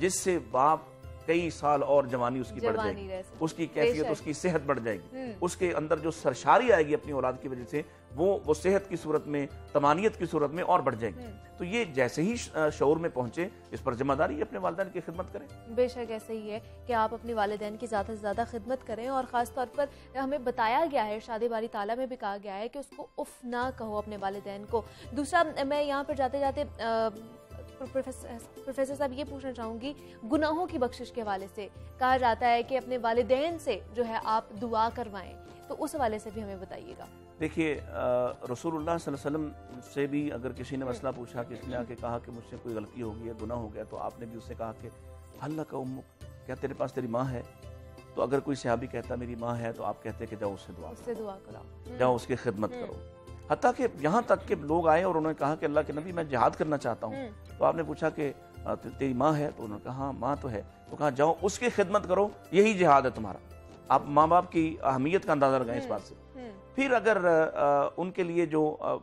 जिससे बाप कई साल और जवानी उसकी बढ़ जाएगी, उसकी कैफियत, उसकी सेहत बढ़ जाएगी, उसके अंदर जो सरशारी आएगी अपनी औलाद की वजह से वो वो सेहत की सूरत में, तमानियत की सूरत में और बढ़ जाएगी। तो ये जैसे ही शऊर में पहुंचे इस पर जिम्मेदारी अपने वालिदैन की खिदमत करें। बेशक ऐसे ही है कि आप अपने वालिदैन की ज़्यादा से ज़्यादा खिदमत करें, और ख़ास तौर पर हमें बताया गया है, शादी बारी ताला में भी कहा गया है कि उसको उफ ना कहो अपने वालिदैन को। दूसरा, मैं यहाँ पर जाते जाते प्रोफेसर प्रोफेसर साहब ये पूछना चाहूँगी, गुनाहों की बख्शिश के हवाले से कहा जाता है कि अपने वालिदैन से जो है आप दुआ करवाएं, तो उस हवाले से भी हमें बताइएगा। देखिए, रसूलुल्लाह सल्लल्लाहु अलैहि वसल्लम से भी अगर किसी ने मसला पूछा, किसी ने आके कहा कि मुझसे कोई गलती हो गई है, गुनाह हो गया, तो आपने भी उससे कहा कि हल्ला का उम्मु, क्या तेरे पास तेरी माँ है? तो अगर कोई सहाबी कहता मेरी माँ है तो आप कहते कि जाओ उससे दुआ उससे दुआ कराओ, जाओ उसकी खिदमत करो। हत्ता कि यहाँ तक कि लोग आए और उन्होंने कहा कि अल्लाह के नबी मैं जिहाद करना चाहता हूँ, तो आपने पूछा कि तेरी माँ है? तो उन्होंने कहा हाँ माँ तो है, तो कहा जाओ उसकी खिदमत करो, यही जिहाद है तुम्हारा। आप माँ बाप की अहमियत का अंदाज़ा लगाएं इस बात से। फिर अगर उनके लिए जो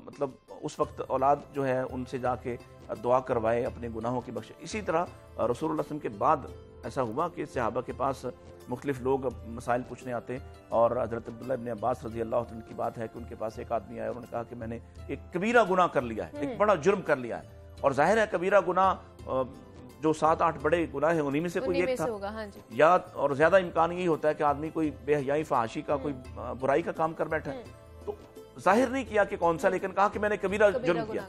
मतलब उस वक्त औलाद जो है उनसे जाके दुआ करवाए अपने गुनाहों की बख्श। इसी तरह रसूलुल्लाह सल्लल्लाहु अलैहि वसल्लम के बाद ऐसा हुआ कि सहाबा के पास मुख्तलिफ लोग मसाइल पूछने आते, और हज़रत अब्दुल्लाह इब्न अब्बास रज़ी अल्लाह अन्हु की बात है कि उनके पास एक आदमी आया और उन्होंने कहा कि मैंने एक कबीरा गुनाह कर लिया है, एक बड़ा जुर्म कर लिया है। और जाहिर है कबीरा गुनाह जो सात आठ बड़े गुनाह हैं उन्हीं में से कोई एक था, हाँ या और ज्यादा इम्कान यही होता है कि आदमी कोई बेहयाई, फहाशी का, कोई बुराई का काम कर बैठा है। तो जाहिर नहीं किया कि कौन सा, लेकिन कहा कि मैंने कबीरा जुर्म किया,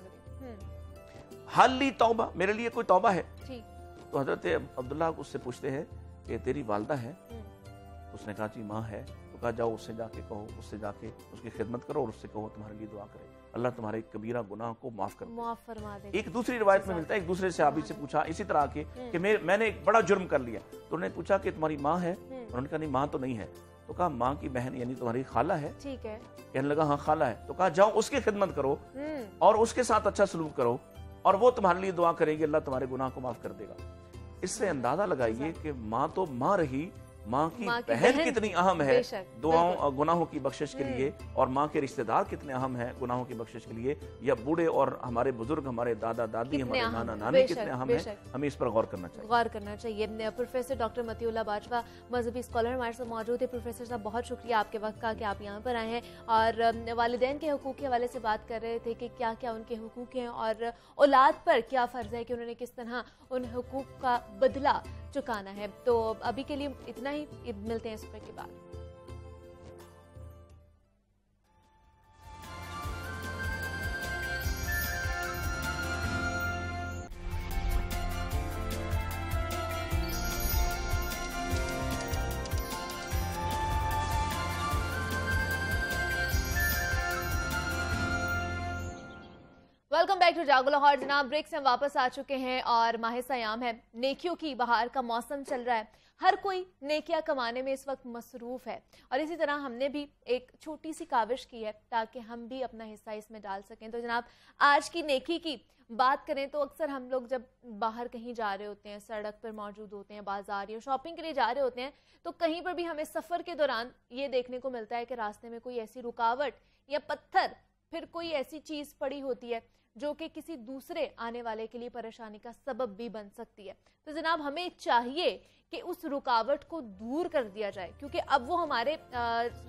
हल ली तौबा, मेरे लिए कोई तौबा है। तो हजरत अब्दुल्ला उससे पूछते हैं कि तेरी वालदा है? उसने कहा जी माँ है। तो कहा जाओ उससे जाके कहो, उससे जाके उसकी खिदमत करो और उससे कहो तुम्हारे लिए दुआ करे, अल्लाह तुम्हारे कबीरा गुनाह को माफ कर माफ फरमा दे। एक दूसरी रिवायत में मिलता है एक दूसरे सहाबी से पूछा इसी तरह के कि मैं मैंने एक बड़ा जुर्म कर लिया, तो उन्होंने पूछा कि तुम्हारी माँ है? उन्होंने कहा नहीं माँ तो नहीं है। तो कहा माँ की बहन यानी तुम्हारी खाला है? ठीक है। कहने लगा हाँ खाला है। तो कहा जाओ उसकी खिदमत करो और उसके साथ अच्छा सलूक करो और वो तुम्हारे लिए दुआ करेगी, अल्लाह तुम्हारे गुनाह को माफ कर देगा। इससे अंदाजा लगाइए कि माँ तो माँ रही, माँ की बहन कितनी अहम है दुआओं गुनाहों की बख्शिश के लिए, और माँ के रिश्तेदार कितने अहम हैं गुनाहों की बख्शिश के लिए, या बूढ़े और हमारे बुजुर्ग, हमारे दादा दादी, हमारे नाना नानी कितने अहम हैं, हमें इस पर गौर करना चाहिए गौर करना चाहिए प्रोफेसर डॉक्टर मतीउल्लाह बाजवा मजहबी स्कॉलर हमारे साथ मौजूद है। प्रोफेसर साहब बहुत शुक्रिया आपके वक्त का कि आप यहाँ पर आए हैं, और वालिदैन के हकूक़ के हवाले से बात कर रहे थे कि क्या क्या उनके हकूक़ हैं और औलाद पर क्या फ़र्ज़ है कि उन्होंने किस तरह उन हकूक़ का बदला चुकाना है। तो अभी के लिए इतना ही, मिलते हैं इस पर के बाद। वेलकम बैक टू जागो लाहौर। जनाब, ब्रेक से हम वापस आ चुके हैं और माह सयाम है, नेकियों की बहार का मौसम चल रहा है, हर कोई नेकियां कमाने में इस वक्त मसरूफ़ है, और इसी तरह हमने भी एक छोटी सी काविश की है ताकि हम भी अपना हिस्सा इसमें डाल सकें। तो जनाब, आज की नेकी की बात करें तो अक्सर हम लोग जब बाहर कहीं जा रहे होते हैं, सड़क पर मौजूद होते हैं, बाजार या शॉपिंग के लिए जा रहे होते हैं, तो कहीं पर भी हमें सफ़र के दौरान ये देखने को मिलता है कि रास्ते में कोई ऐसी रुकावट या पत्थर, फिर कोई ऐसी चीज़ पड़ी होती है जो कि किसी दूसरे आने वाले के लिए परेशानी का सबब भी बन सकती है। तो जनाब, हमें चाहिए कि उस रुकावट को दूर कर दिया जाए, क्योंकि अब वो हमारे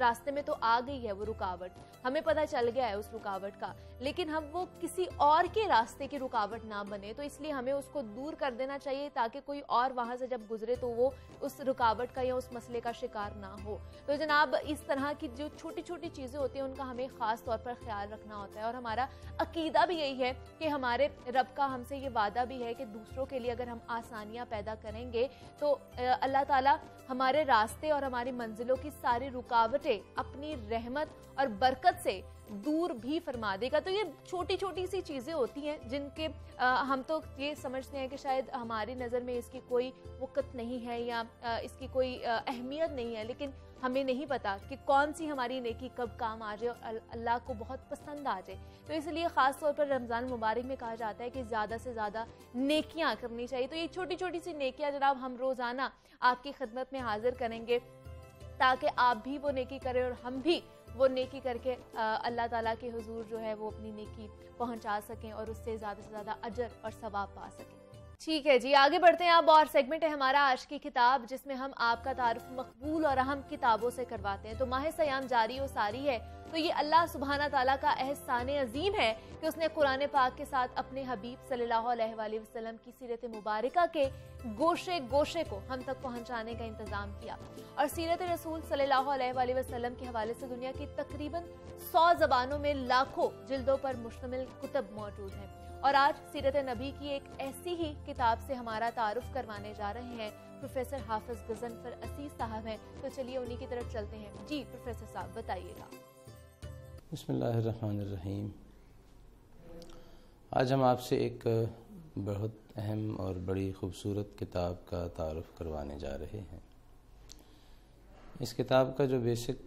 रास्ते में तो आ गई है, वो रुकावट हमें पता चल गया है उस रुकावट का, लेकिन हम वो किसी और के रास्ते की रुकावट ना बने, तो इसलिए हमें उसको दूर कर देना चाहिए ताकि कोई और वहाँ से जब गुजरे तो वो उस रुकावट का या उस मसले का शिकार ना हो। तो जनाब इस तरह की जो छोटी छोटी चीज़ें होती हैं उनका हमें ख़ास तौर पर ख्याल रखना होता है, और हमारा अकीदा भी यही है कि हमारे रब का हमसे ये वादा भी है कि दूसरों के लिए अगर हम आसानियाँ पैदा करेंगे तो अल्लाह ताला हमारे रास्ते और हमारी मंजिलों की सारी रुकावटें अपनी रहमत और बरकत से दूर भी फरमा देगा। तो ये छोटी छोटी सी चीज़ें होती हैं जिनके आ, हम तो ये समझते हैं कि शायद हमारी नज़र में इसकी कोई वक़्त नहीं है या आ, इसकी कोई आ, अहमियत नहीं है, लेकिन हमें नहीं पता कि कौन सी हमारी नेकी कब काम आ जाए और अल्लाह को बहुत पसंद आ जाए। तो इसलिए ख़ास तौर पर रमज़ान मुबारक में कहा जाता है कि ज़्यादा से ज़्यादा नेकियां करनी चाहिए। तो ये छोटी छोटी सी नेकियां जनाब हम रोज़ाना आपकी खिदमत में हाजिर करेंगे ताकि आप भी वो नेकी करें और हम भी वो नेकी करके अल्लाह ताला के हुजूर जो है वो अपनी नेकी पहुंचा सकें और उससे ज़्यादा से ज़्यादा अजर और सवाब पा सकें। ठीक है जी, आगे बढ़ते हैं। अब और सेगमेंट है हमारा आज की किताब, जिसमें हम आपका तारुफ मकबूल और अहम किताबों से करवाते हैं। तो माह सयाम जारी और सारी है, तो ये अल्लाह सुबहाना ताला का एहसान अजीम है कि उसने कुरान पाक के साथ अपने हबीब सल्लल्लाहु अलैहि वसल्लम की सीरत मुबारका के गोशे गोशे को हम तक पहुंचाने का इंतजाम किया, और सीरत रसूल सल्लल्लाहु अलैहि वसल्लम के हवाले से दुनिया की तकरीबन सौ जबानों में लाखों जिल्दों पर मुश्तमिल कुतब मौजूद हैं। और आज सीरत नबी की एक ऐसी ही किताब से हमारा तारुफ करवाने जा रहे हैं। प्रोफेसर हाफिज गजनफर असीस साहब हैं, तो चलिए उन्हीं की तरफ चलते हैं। जी प्रोफेसर साहब बताइएगा। बिस्मिल्लाहिर्रहमानिर्रहीम। आज हम आपसे एक बहुत अहम और बड़ी ख़ूबसूरत किताब का तारुफ करवाने जा रहे हैं। इस किताब का जो बेसिक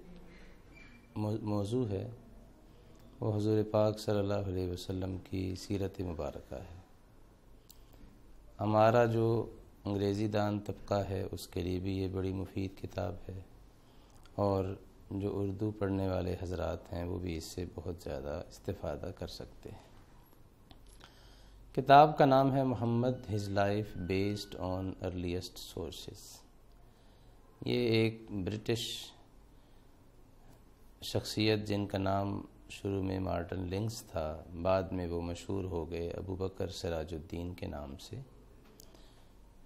मौजू है वो हुज़ूर पाक सल्लल्लाहु अलैहि वसल्लम की सीरत मुबारका है। हमारा जो अंग्रेज़ी दान तबका है उसके लिए भी ये बड़ी मुफीद किताब है, और जो उर्दू पढ़ने वाले हजरात हैं वो भी इससे बहुत ज़्यादा इस्तेफ़ादा कर सकते हैं। किताब का नाम है Muhammad his life based on earliest sources. ये एक ब्रिटिश शख्सियत जिनका नाम शुरू में मार्टिन लिंग्स था, बाद में वो मशहूर हो गए अबू बकर सिराजुद्दीन के नाम से।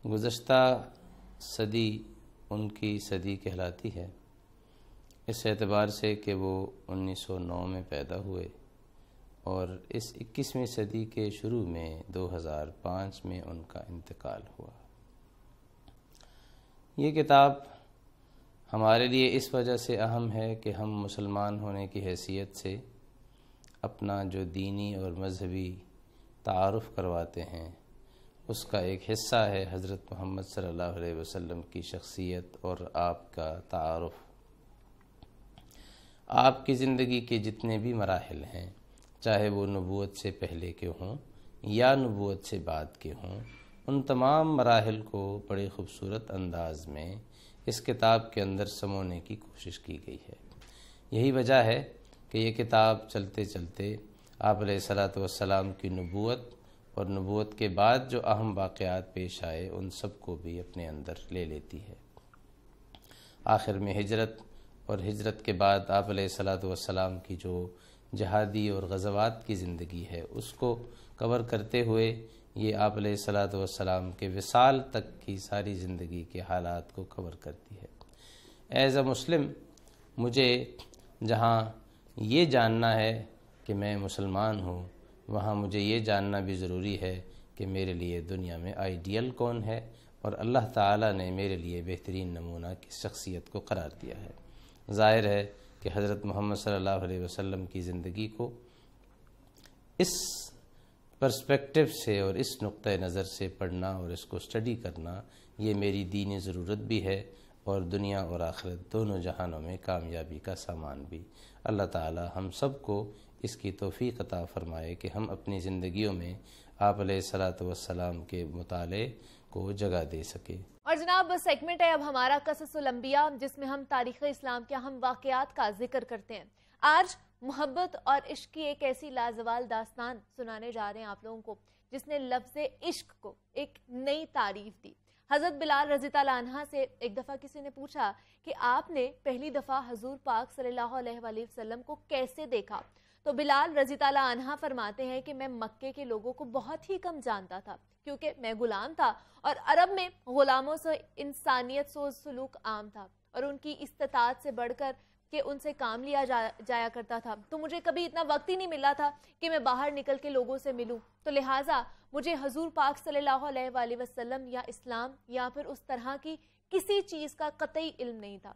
गुज़श्ता सदी उनकी सदी कहलाती है इस एतबार से कि वो उन्नीस सौ नौ में पैदा हुए, और इस इक्कीसवीं सदी के शुरू में दो हज़ार पाँच में उनका इंतकाल हुआ। ये किताब हमारे लिए इस वजह से अहम है कि हम मुसलमान होने की हैसियत से अपना जो दीनी और मजहबी तारुफ़ करवाते हैं उसका एक हिस्सा है हज़रत मोहम्मद सल्लल्लाहु अलैहि वसल्लम की शख्सियत और आपका तारुफ़। आपकी ज़िंदगी के जितने भी मराहिल हैं, चाहे वो नबूवत से पहले के हों या नबूवत से बाद के हों, उन तमाम मराहिल को बड़े ख़ूबसूरत अंदाज में इस किताब के अंदर समोने की कोशिश की गई है। यही वजह है कि ये किताब चलते चलते आप अलैहिस्सलातु वस्सलाम की नबूवत और नबूवत के बाद जो अहम वाक़यात पेश आए उन सब को भी अपने अंदर ले लेती है। आखिर में हिजरत और हिजरत के बाद आप अलैहिस्सलातु वस्सलाम की जो जहादी और ग़ज़वात की ज़िंदगी है उसको कवर करते हुए ये आप अलैहिस्सलातु वस्सलाम के विसाल तक की सारी ज़िंदगी के हालात को कवर करती है। एज़ अ मुस्लिम मुझे जहाँ ये जानना है कि मैं मुसलमान हूँ, वहाँ मुझे ये जानना भी ज़रूरी है कि मेरे लिए दुनिया में आइडियल कौन है और अल्लाह ताला ने मेरे लिए बेहतरीन नमूना की शख्सियत को करार दिया है। ज़ाहिर है कि हज़रत मोहम्मद सल्लल्लाहु अलैहि वसल्लम की ज़िंदगी को इस पर्सपेक्टिव से और इस नुक्ते नज़र से पढ़ना और इसको स्टडी करना ये मेरी दीनी ज़रूरत भी है, और दुनिया और आखिरत दोनों जहानों में कामयाबी का सामान भी। अल्लाह ताला हम सब को इसकी तौफ़ीक़ अता फ़रमाए कि हम अपनी ज़िंदगियों में आप अलैहिस्सलातु वस्सलाम के मुताले को जगह दे सके। और जनाब सेगमेंट है अब हमारा क़ससुल अंबिया, जिसमें हम तारीख़ इस्लाम के अहम वाक़यात का जिक्र करते हैं। आज मोहब्बत और इश्क की एक ऐसी लाजवाल दास्तान सुनाने जा रहे हैं आप लोगों को जिसने लफ्ज़ इश्क को एक नई तारीफ दी। हज़रत बिलाल रज़ी तआला अन्हा से एक दफ़ा किसी ने पूछा कि आपने पहली दफ़ा हजूर पाक सल्लल्लाहु अलैहि वसल्लम को कैसे देखा, तो बिलाल रज़ी तआला अन्हा फरमाते हैं कि मैं मक्के के लोगों को बहुत ही कम जानता था क्योंकि मैं गुलाम था और अरब में गुलामों से इंसानियत सोज सलूक आम था और उनकी इस्तात से बढ़कर कि उनसे काम लिया जा, जाया करता था, तो मुझे कभी इतना वक्त ही नहीं मिला था कि मैं बाहर निकल के लोगों से मिलूं। तो लिहाजा मुझे हजूर पाक सल्लल्लाहु अलैहि वसल्लम या इस्लाम या फिर उस तरह की किसी चीज़ का कतई इल्म नहीं था।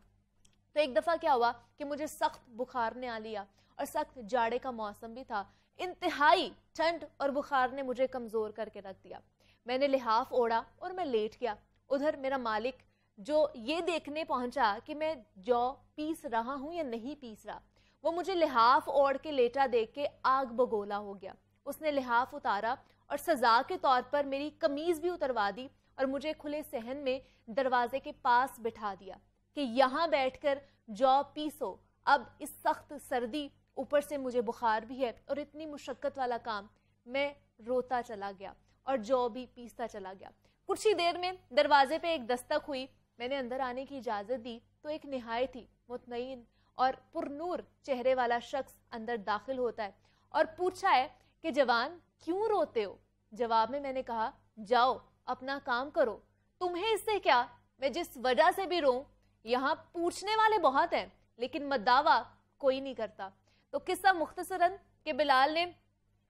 तो एक दफ़ा क्या हुआ कि मुझे सख्त बुखार ने आ लिया और सख्त जाड़े का मौसम भी था। इंतहाई ठंड और बुखार ने मुझे कमज़ोर करके रख दिया। मैंने लिहाफ ओढ़ा और मैं लेट गया। उधर मेरा मालिक जो ये देखने पहुंचा कि मैं जौ पीस रहा हूँ या नहीं पीस रहा, वो मुझे लिहाफ ओढ़ के लेटा देख के आग बगोला हो गया। उसने लिहाफ उतारा और सजा के तौर पर मेरी कमीज़ भी उतरवा दी और मुझे खुले सहन में दरवाजे के पास बिठा दिया कि यहाँ बैठकर जौ पीसो। अब इस सख्त सर्दी, ऊपर से मुझे बुखार भी है और इतनी मुशक्क़त वाला काम, मैं रोता चला गया और जौ भी पीसता चला गया। कुछ ही देर में दरवाजे पर एक दस्तक हुई। मैंने अंदर आने की इजाज़त दी तो एक नहायत ही मुतमईन और पुरनूर चेहरे वाला शख्स अंदर दाखिल होता है और पूछा है कि जवान क्यों रोते हो। जवाब में मैंने कहा, जाओ अपना काम करो, तुम्हें इससे क्या, मैं जिस वजह से भी रोऊं, यहाँ पूछने वाले बहुत हैं लेकिन मदावा कोई नहीं करता। तो किस्सा मुख्तसरन के बिलाल ने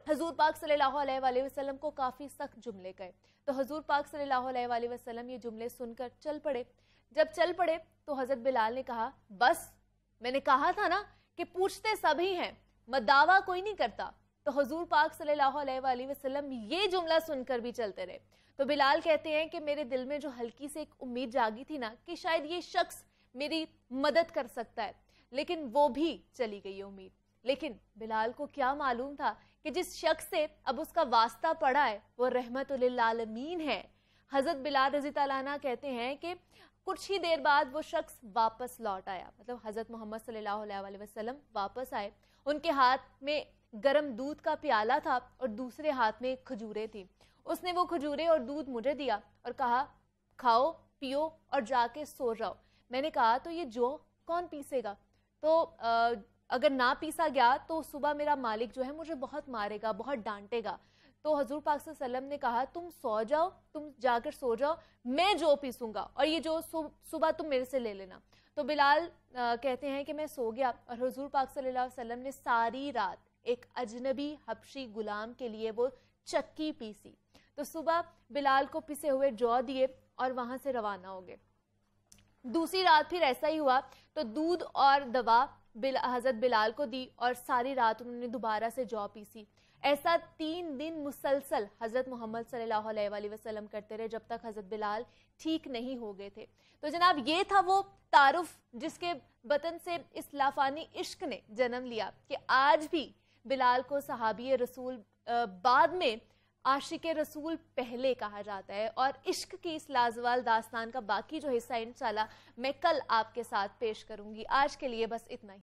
हजूर पाक सल्लल्लाहु अलैहि वसल्लम को काफ़ी सख्त जुमले कहे, तो हजूर पाक सल्लल्लाहु अलैहि वसल्लम ये जुमले सुनकर चल पड़े। जब चल पड़े तो हज़रत बिलाल ने कहा, बस मैंने कहा था ना कि पूछते सभी हैं, मदावा कोई नहीं करता। तो हजूर पाक सल्लल्लाहु अलैहि वसल्लम ये जुमला सुनकर भी चलते रहे। तो बिलाल कहते हैं कि मेरे दिल में जो हल्की से एक उम्मीद जागी थी ना कि शायद ये शख्स मेरी मदद कर सकता है, लेकिन वो भी चली गई उम्मीद। लेकिन बिलाल को क्या मालूम था कि जिस शख्स से अब उसका वास्ता पड़ा है वो रहमतुल आलमीन है। हज़रत बिलाल रज़ी तआला अन्हु कहते हैं कि कुछ ही देर बाद वो शख्स वापस लौट आया, मतलब हज़रत मोहम्मद सल्लल्लाहु अलैहि वसल्लम वापस आए। उनके हाथ में गरम दूध का प्याला था और दूसरे हाथ में खजूरें थी। उसने वो खजूरें और दूध मुझे दिया और कहा, खाओ पियो और जाके सो जाओ। मैंने कहा, तो ये जौ कौन पीसेगा, तो आ, अगर ना पीसा गया तो सुबह मेरा मालिक जो है मुझे बहुत मारेगा, बहुत डांटेगा। तो हजूर पाक सल्लल्लाहु अलैहि वसल्लम ने कहा, तुम सो जाओ, तुम जाकर सो जाओ, मैं जो पीसूंगा और ये जो सुबह तुम मेरे से ले लेना। तो बिलाल आ, कहते हैं कि मैं सो गया और हजूर पाक सल्लल्लाहु अलैहि वसल्लम ने सारी रात एक अजनबी हबशी गुलाम के लिए वो चक्की पीसी। तो सुबह बिलाल को पिसे हुए जौ दिए और वहाँ से रवाना हो गए। दूसरी रात फिर ऐसा ही हुआ, तो दूध और दवा बिल हज़रत बिलाल को दी और सारी रात उन्होंने दोबारा से जौ पीसी। ऐसा तीन दिन मुसलसल हज़रत मोहम्मद सल्लल्लाहु अलैहि वसल्लम करते रहे जब तक हज़रत बिलाल ठीक नहीं हो गए थे। तो जनाब ये था वो तारुफ जिसके बतन से इस लाफ़ानी इश्क ने जन्म लिया कि आज भी बिलाल को सहाबी रसूल बाद में आशिक रसूल पहले कहा जाता है। और इश्क की इस लाजवाल दास्तान का बाकी जो हिस्सा इंशाल्लाह मैं कल आपके साथ पेश करूँगी। आज के लिए बस इतना ही।